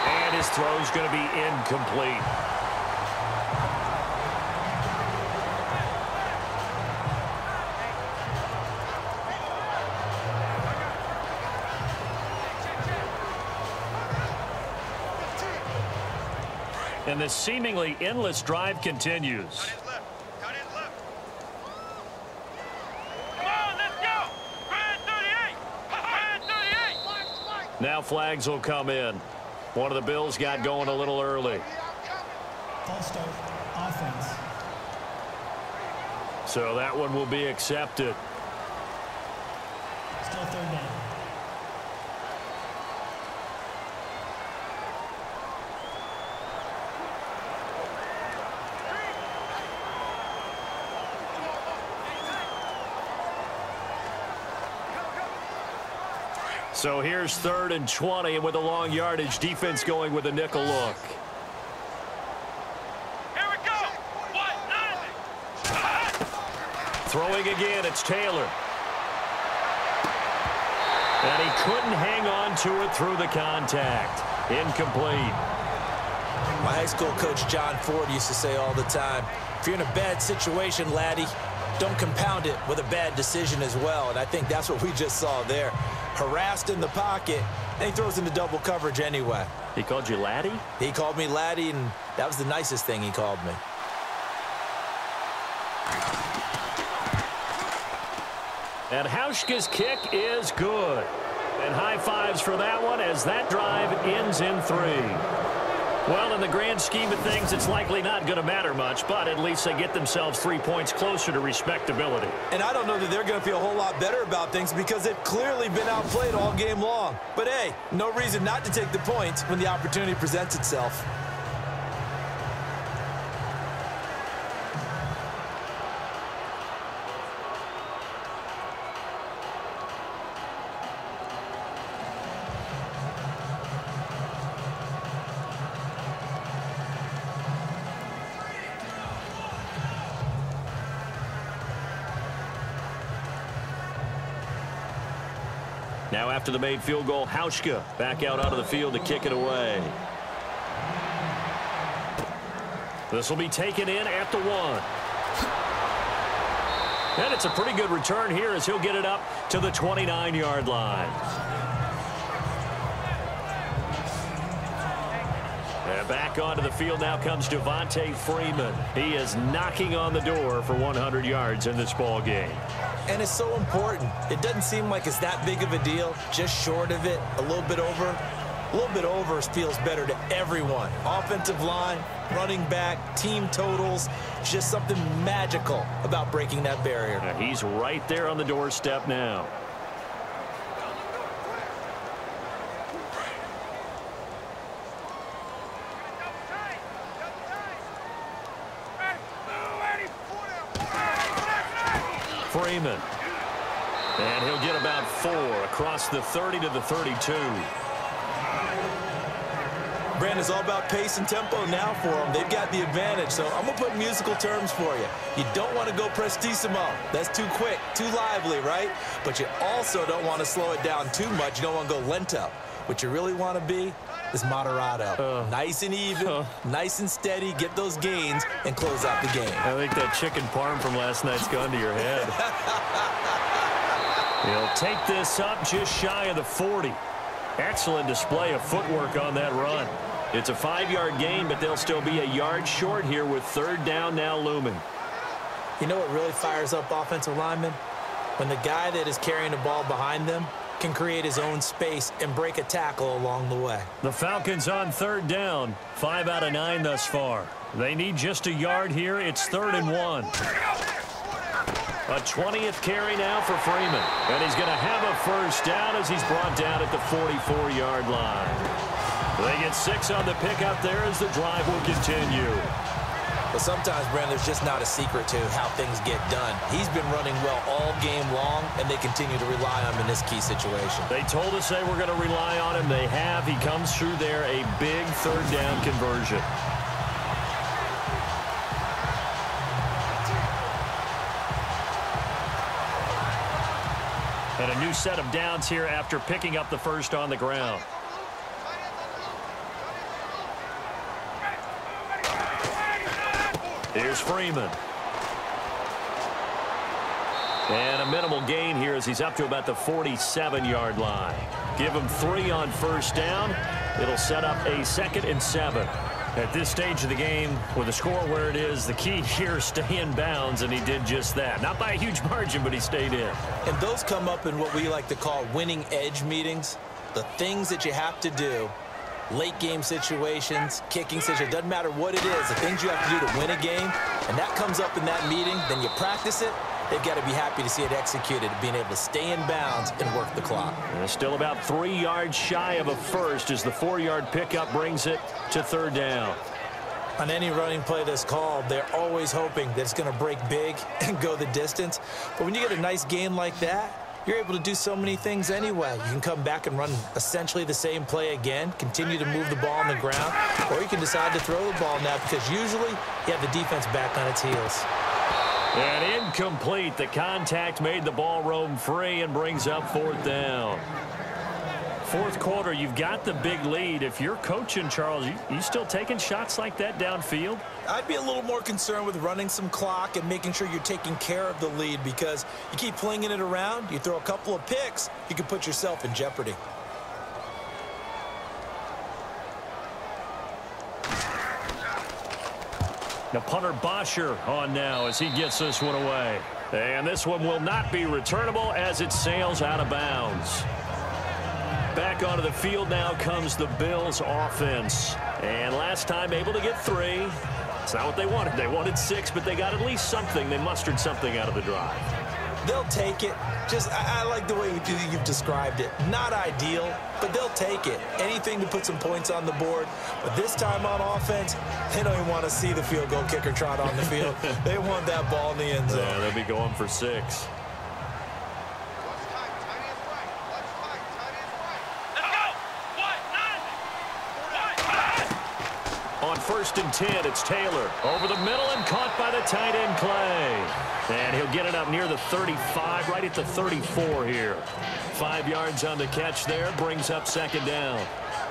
And his throw's going to be incomplete. And this seemingly endless drive continues. Now flags will come in. One of the Bills got going a little early. False start, offense. So that one will be accepted. Still third down. So here's third and twenty, and with a long yardage, defense going with a nickel look. Here we go. What? Ah. Throwing again, it's Taylor. And he couldn't hang on to it through the contact. Incomplete. My high school coach John Ford used to say all the time, if you're in a bad situation, laddie, don't compound it with a bad decision as well. And I think that's what we just saw there. Harassed in the pocket, and he throws into double coverage anyway. He called you laddie? He called me laddie, and that was the nicest thing he called me. And Hauschka's kick is good. And high fives for that one as that drive ends in three. Well, in the grand scheme of things, it's likely not going to matter much, but at least they get themselves three points closer to respectability. And I don't know that they're going to feel a whole lot better about things because they've clearly been outplayed all game long. But, hey, no reason not to take the points when the opportunity presents itself. Now after the made field goal, Hauschka back out onto the field to kick it away. This will be taken in at the one. And it's a pretty good return here as he'll get it up to the twenty-nine yard line. And back onto the field now comes Devontae Freeman. He is knocking on the door for one hundred yards in this ball game. And it's so important. It doesn't seem like it's that big of a deal. Just short of it, a little bit over. A little bit over feels better to everyone. Offensive line, running back, team totals. Just something magical about breaking that barrier. Now he's right there on the doorstep now. Freeman. And he'll get about four across the thirty to the thirty-two. Brandon's all about pace and tempo now for them. They've got the advantage, so I'm going to put musical terms for you. You don't want to go prestissimo. That's too quick, too lively, right? But you also don't want to slow it down too much. You don't want to go lento. What you really want to be is moderato. Uh, nice and even, uh, nice and steady. Get those gains and close out the game. I think that chicken parm from last night's gone to your head. He'll take this up just shy of the forty. Excellent display of footwork on that run. It's a five yard gain, but they'll still be a yard short here with third down now looming. You know what really fires up offensive linemen? When the guy that is carrying the ball behind them can create his own space and break a tackle along the way. The Falcons on third down, five out of nine thus far. They need just a yard here. It's third and one. A twentieth carry now for Freeman, and he's going to have a first down as he's brought down at the forty-four yard line. They get six on the pick up there as the drive will continue. But sometimes, Brandon, there's just not a secret to how things get done. He's been running well all game long, and they continue to rely on him in this key situation. They told us they were going to rely on him. They have. He comes through there, a big third down conversion. And a new set of downs here after picking up the first on the ground. Here's Freeman. And a minimal gain here as he's up to about the forty-seven yard line. Give him three on first down. It'll set up a second and seven. At this stage of the game, with the score where it is, the key here, stay in bounds, and he did just that. Not by a huge margin, but he stayed in. And those come up in what we like to call winning edge meetings, the things that you have to do, late game situations, kicking situations, doesn't matter what it is, the things you have to do to win a game, and that comes up in that meeting, then you practice it. They've got to be happy to see it executed, being able to stay in bounds and work the clock. And still about three yards shy of a first as the four-yard pickup brings it to third down. On any running play that's called, they're always hoping that it's going to break big and go the distance. But when you get a nice game like that, you're able to do so many things anyway. You can come back and run essentially the same play again, continue to move the ball on the ground, or you can decide to throw the ball now because usually you have the defense back on its heels. And incomplete. The contact made the ball roam free and brings up fourth down. Fourth quarter, you've got the big lead. If you're coaching, Charles, you, you still taking shots like that downfield? I'd be a little more concerned with running some clock and making sure you're taking care of the lead, because you keep flinging it around, you throw a couple of picks, you can put yourself in jeopardy. The punter Bosher on now as he gets this one away. And this one will not be returnable as it sails out of bounds. Back onto the field now comes the Bills offense. And last time able to get three. It's not what they wanted. They wanted six, but they got at least something. They mustered something out of the drive. They'll take it. Just, I, I like the way you, you've described it. Not ideal, but they'll take it. Anything to put some points on the board. But this time on offense, they don't even want to see the field goal kicker trot on the field. They want that ball in the end zone. Yeah, they'll be going for six. First and ten, it's Taylor. Over the middle and caught by the tight end, Clay. And he'll get it up near the thirty-five, right at the thirty-four here. Five yards on the catch there, brings up second down.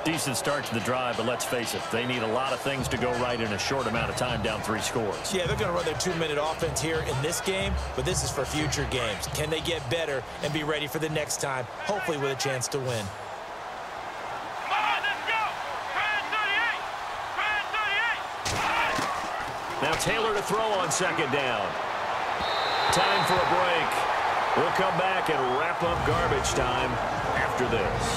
Decent start to the drive, but let's face it, they need a lot of things to go right in a short amount of time, down three scores. Yeah, they're going to run their two-minute offense here in this game, but this is for future games. Can they get better and be ready for the next time, hopefully with a chance to win? Now Taylor to throw on second down. Time for a break. We'll come back and wrap up garbage time after this.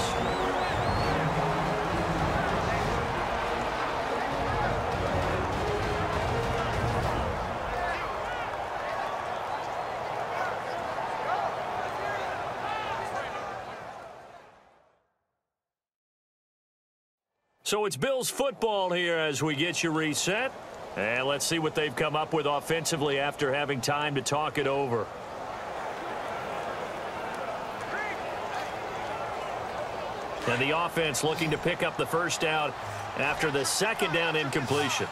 So it's Bills football here as we get you reset. And let's see what they've come up with offensively after having time to talk it over. And the offense looking to pick up the first down after the second down incompletion.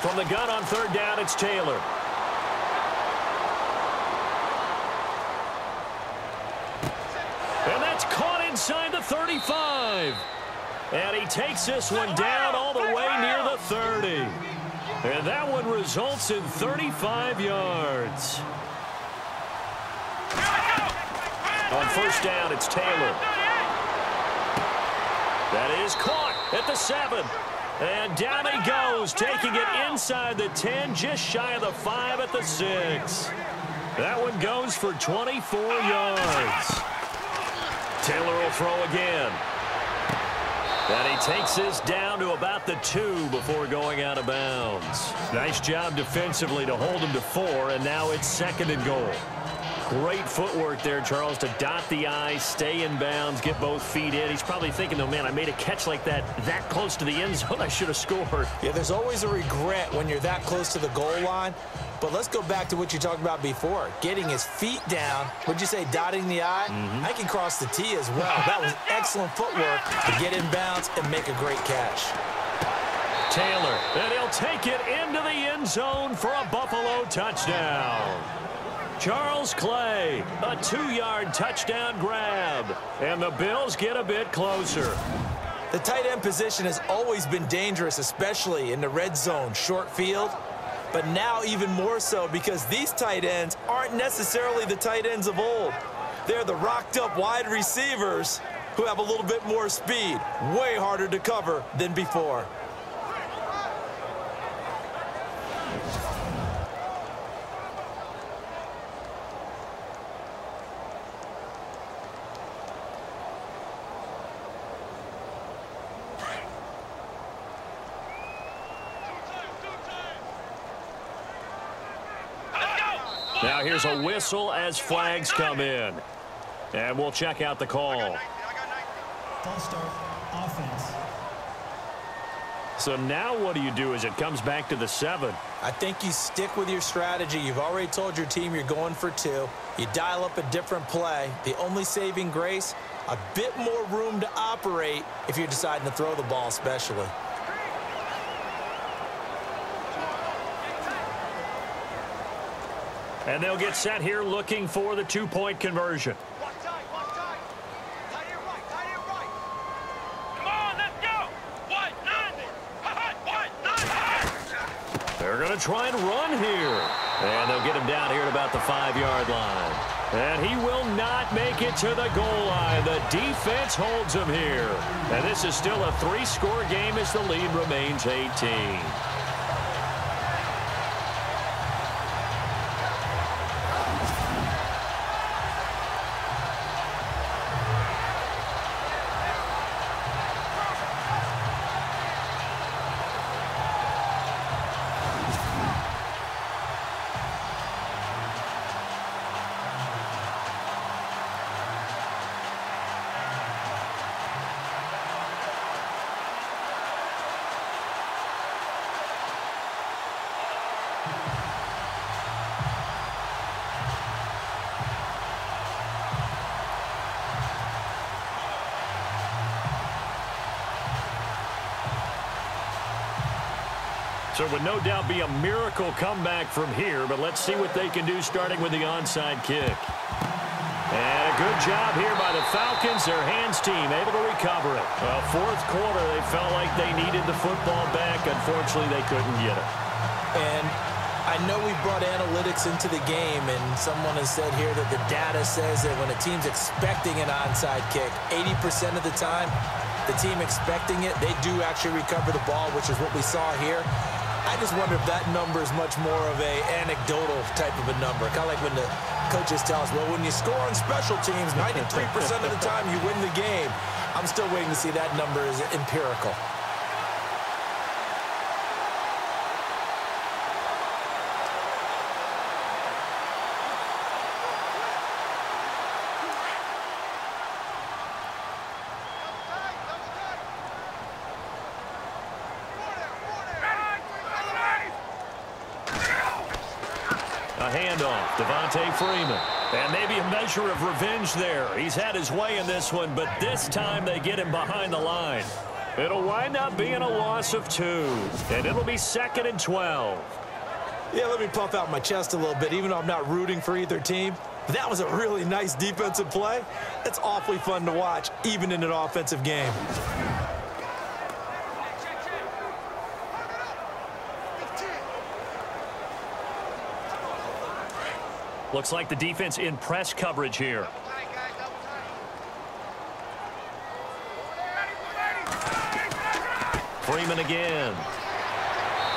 From the gun on third down, it's Taylor. And that's caught inside the thirty-five. And he takes this one down all the way near the thirty. And that one results in thirty-five yards. On first down, it's Taylor. That is caught at the seven. And down he goes, taking it inside the ten, just shy of the five at the six. That one goes for twenty-four yards. Taylor will throw again. And he takes this down to about the two before going out of bounds. Nice job defensively to hold him to four, and now it's second and goal. Great footwork there, Charles, to dot the I, stay in bounds, get both feet in. He's probably thinking, though, man, I made a catch like that that close to the end zone. I should have scored. Yeah, there's always a regret when you're that close to the goal line. But let's go back to what you talked about before, getting his feet down. Would you say dotting the I? Mm-hmm. I can cross the T as well. That was excellent footwork to get in bounds and make a great catch. Taylor, and he'll take it into the end zone for a Buffalo touchdown. Charles Clay, a two-yard touchdown grab. And the Bills get a bit closer. The tight end position has always been dangerous, especially in the red zone, short field. But now even more so because these tight ends aren't necessarily the tight ends of old. They're the rocked up wide receivers who have a little bit more speed, way harder to cover than before. Now here's a whistle as flags come in. And we'll check out the call. False start, offense. So now what do you do as it comes back to the seven? I think you stick with your strategy. You've already told your team you're going for two. You dial up a different play. The only saving grace, a bit more room to operate if you're deciding to throw the ball especially. And they'll get set here looking for the two-point conversion. One time, one time. Tight end right, tight end right. Come on, let's go. One, nine, nine, one, nine. They're going to try and run here. And they'll get him down here at about the five-yard line. And he will not make it to the goal line. The defense holds him here. And this is still a three-score game as the lead remains eighteen. So it would no doubt be a miracle comeback from here, but let's see what they can do starting with the onside kick. And a good job here by the Falcons. Their hands team able to recover it. Well, fourth quarter, they felt like they needed the football back. Unfortunately, they couldn't get it. And I know we brought analytics into the game, and someone has said here that the data says that when a team's expecting an onside kick, eighty percent of the time, the team expecting it, they do actually recover the ball, which is what we saw here. I just wonder if that number is much more of a anecdotal type of a number. Kind of like when the coaches tell us, well, when you score on special teams, ninety-three percent of the time you win the game. I'm still waiting to see that number is empirical. Devontae Freeman, and maybe a measure of revenge there. He's had his way in this one, but this time they get him behind the line. It'll wind up being a loss of two, and it'll be second and twelve. Yeah, let me puff out my chest a little bit, even though I'm not rooting for either team. That was a really nice defensive play. It's awfully fun to watch, even in an offensive game. Looks like the defense in press coverage here. Freeman again.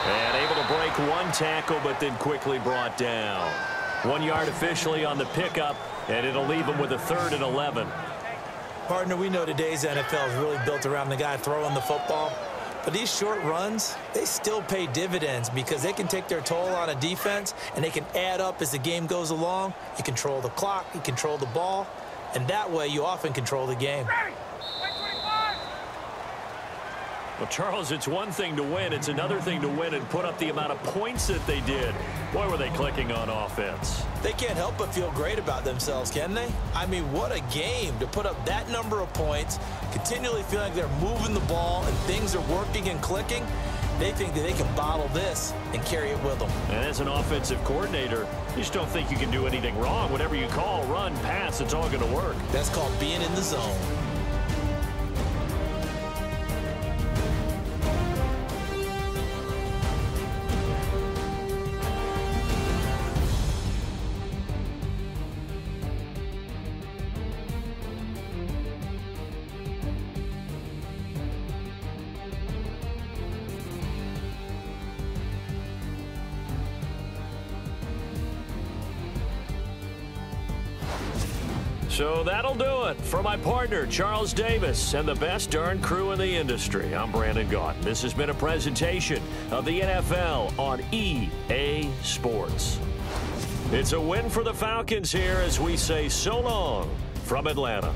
And able to break one tackle, but then quickly brought down. One yard officially on the pickup, and it'll leave him with a third and eleven. Partner, we know today's N F L is really built around the guy throwing the football. But these short runs, they still pay dividends because they can take their toll on a defense and they can add up as the game goes along. You control the clock, you control the ball, and that way you often control the game. Well, Charles, it's one thing to win. It's another thing to win and put up the amount of points that they did. Boy, were they clicking on offense. They can't help but feel great about themselves, can they? I mean, what a game to put up that number of points, continually feeling like they're moving the ball and things are working and clicking. They think that they can bottle this and carry it with them. And as an offensive coordinator, you just don't think you can do anything wrong. Whatever you call, run, pass, it's all going to work. That's called being in the zone. So that'll do it for my partner, Charles Davis, and the best darn crew in the industry. I'm Brandon Godin. This has been a presentation of the N F L on E A Sports. It's a win for the Falcons here as we say so long from Atlanta.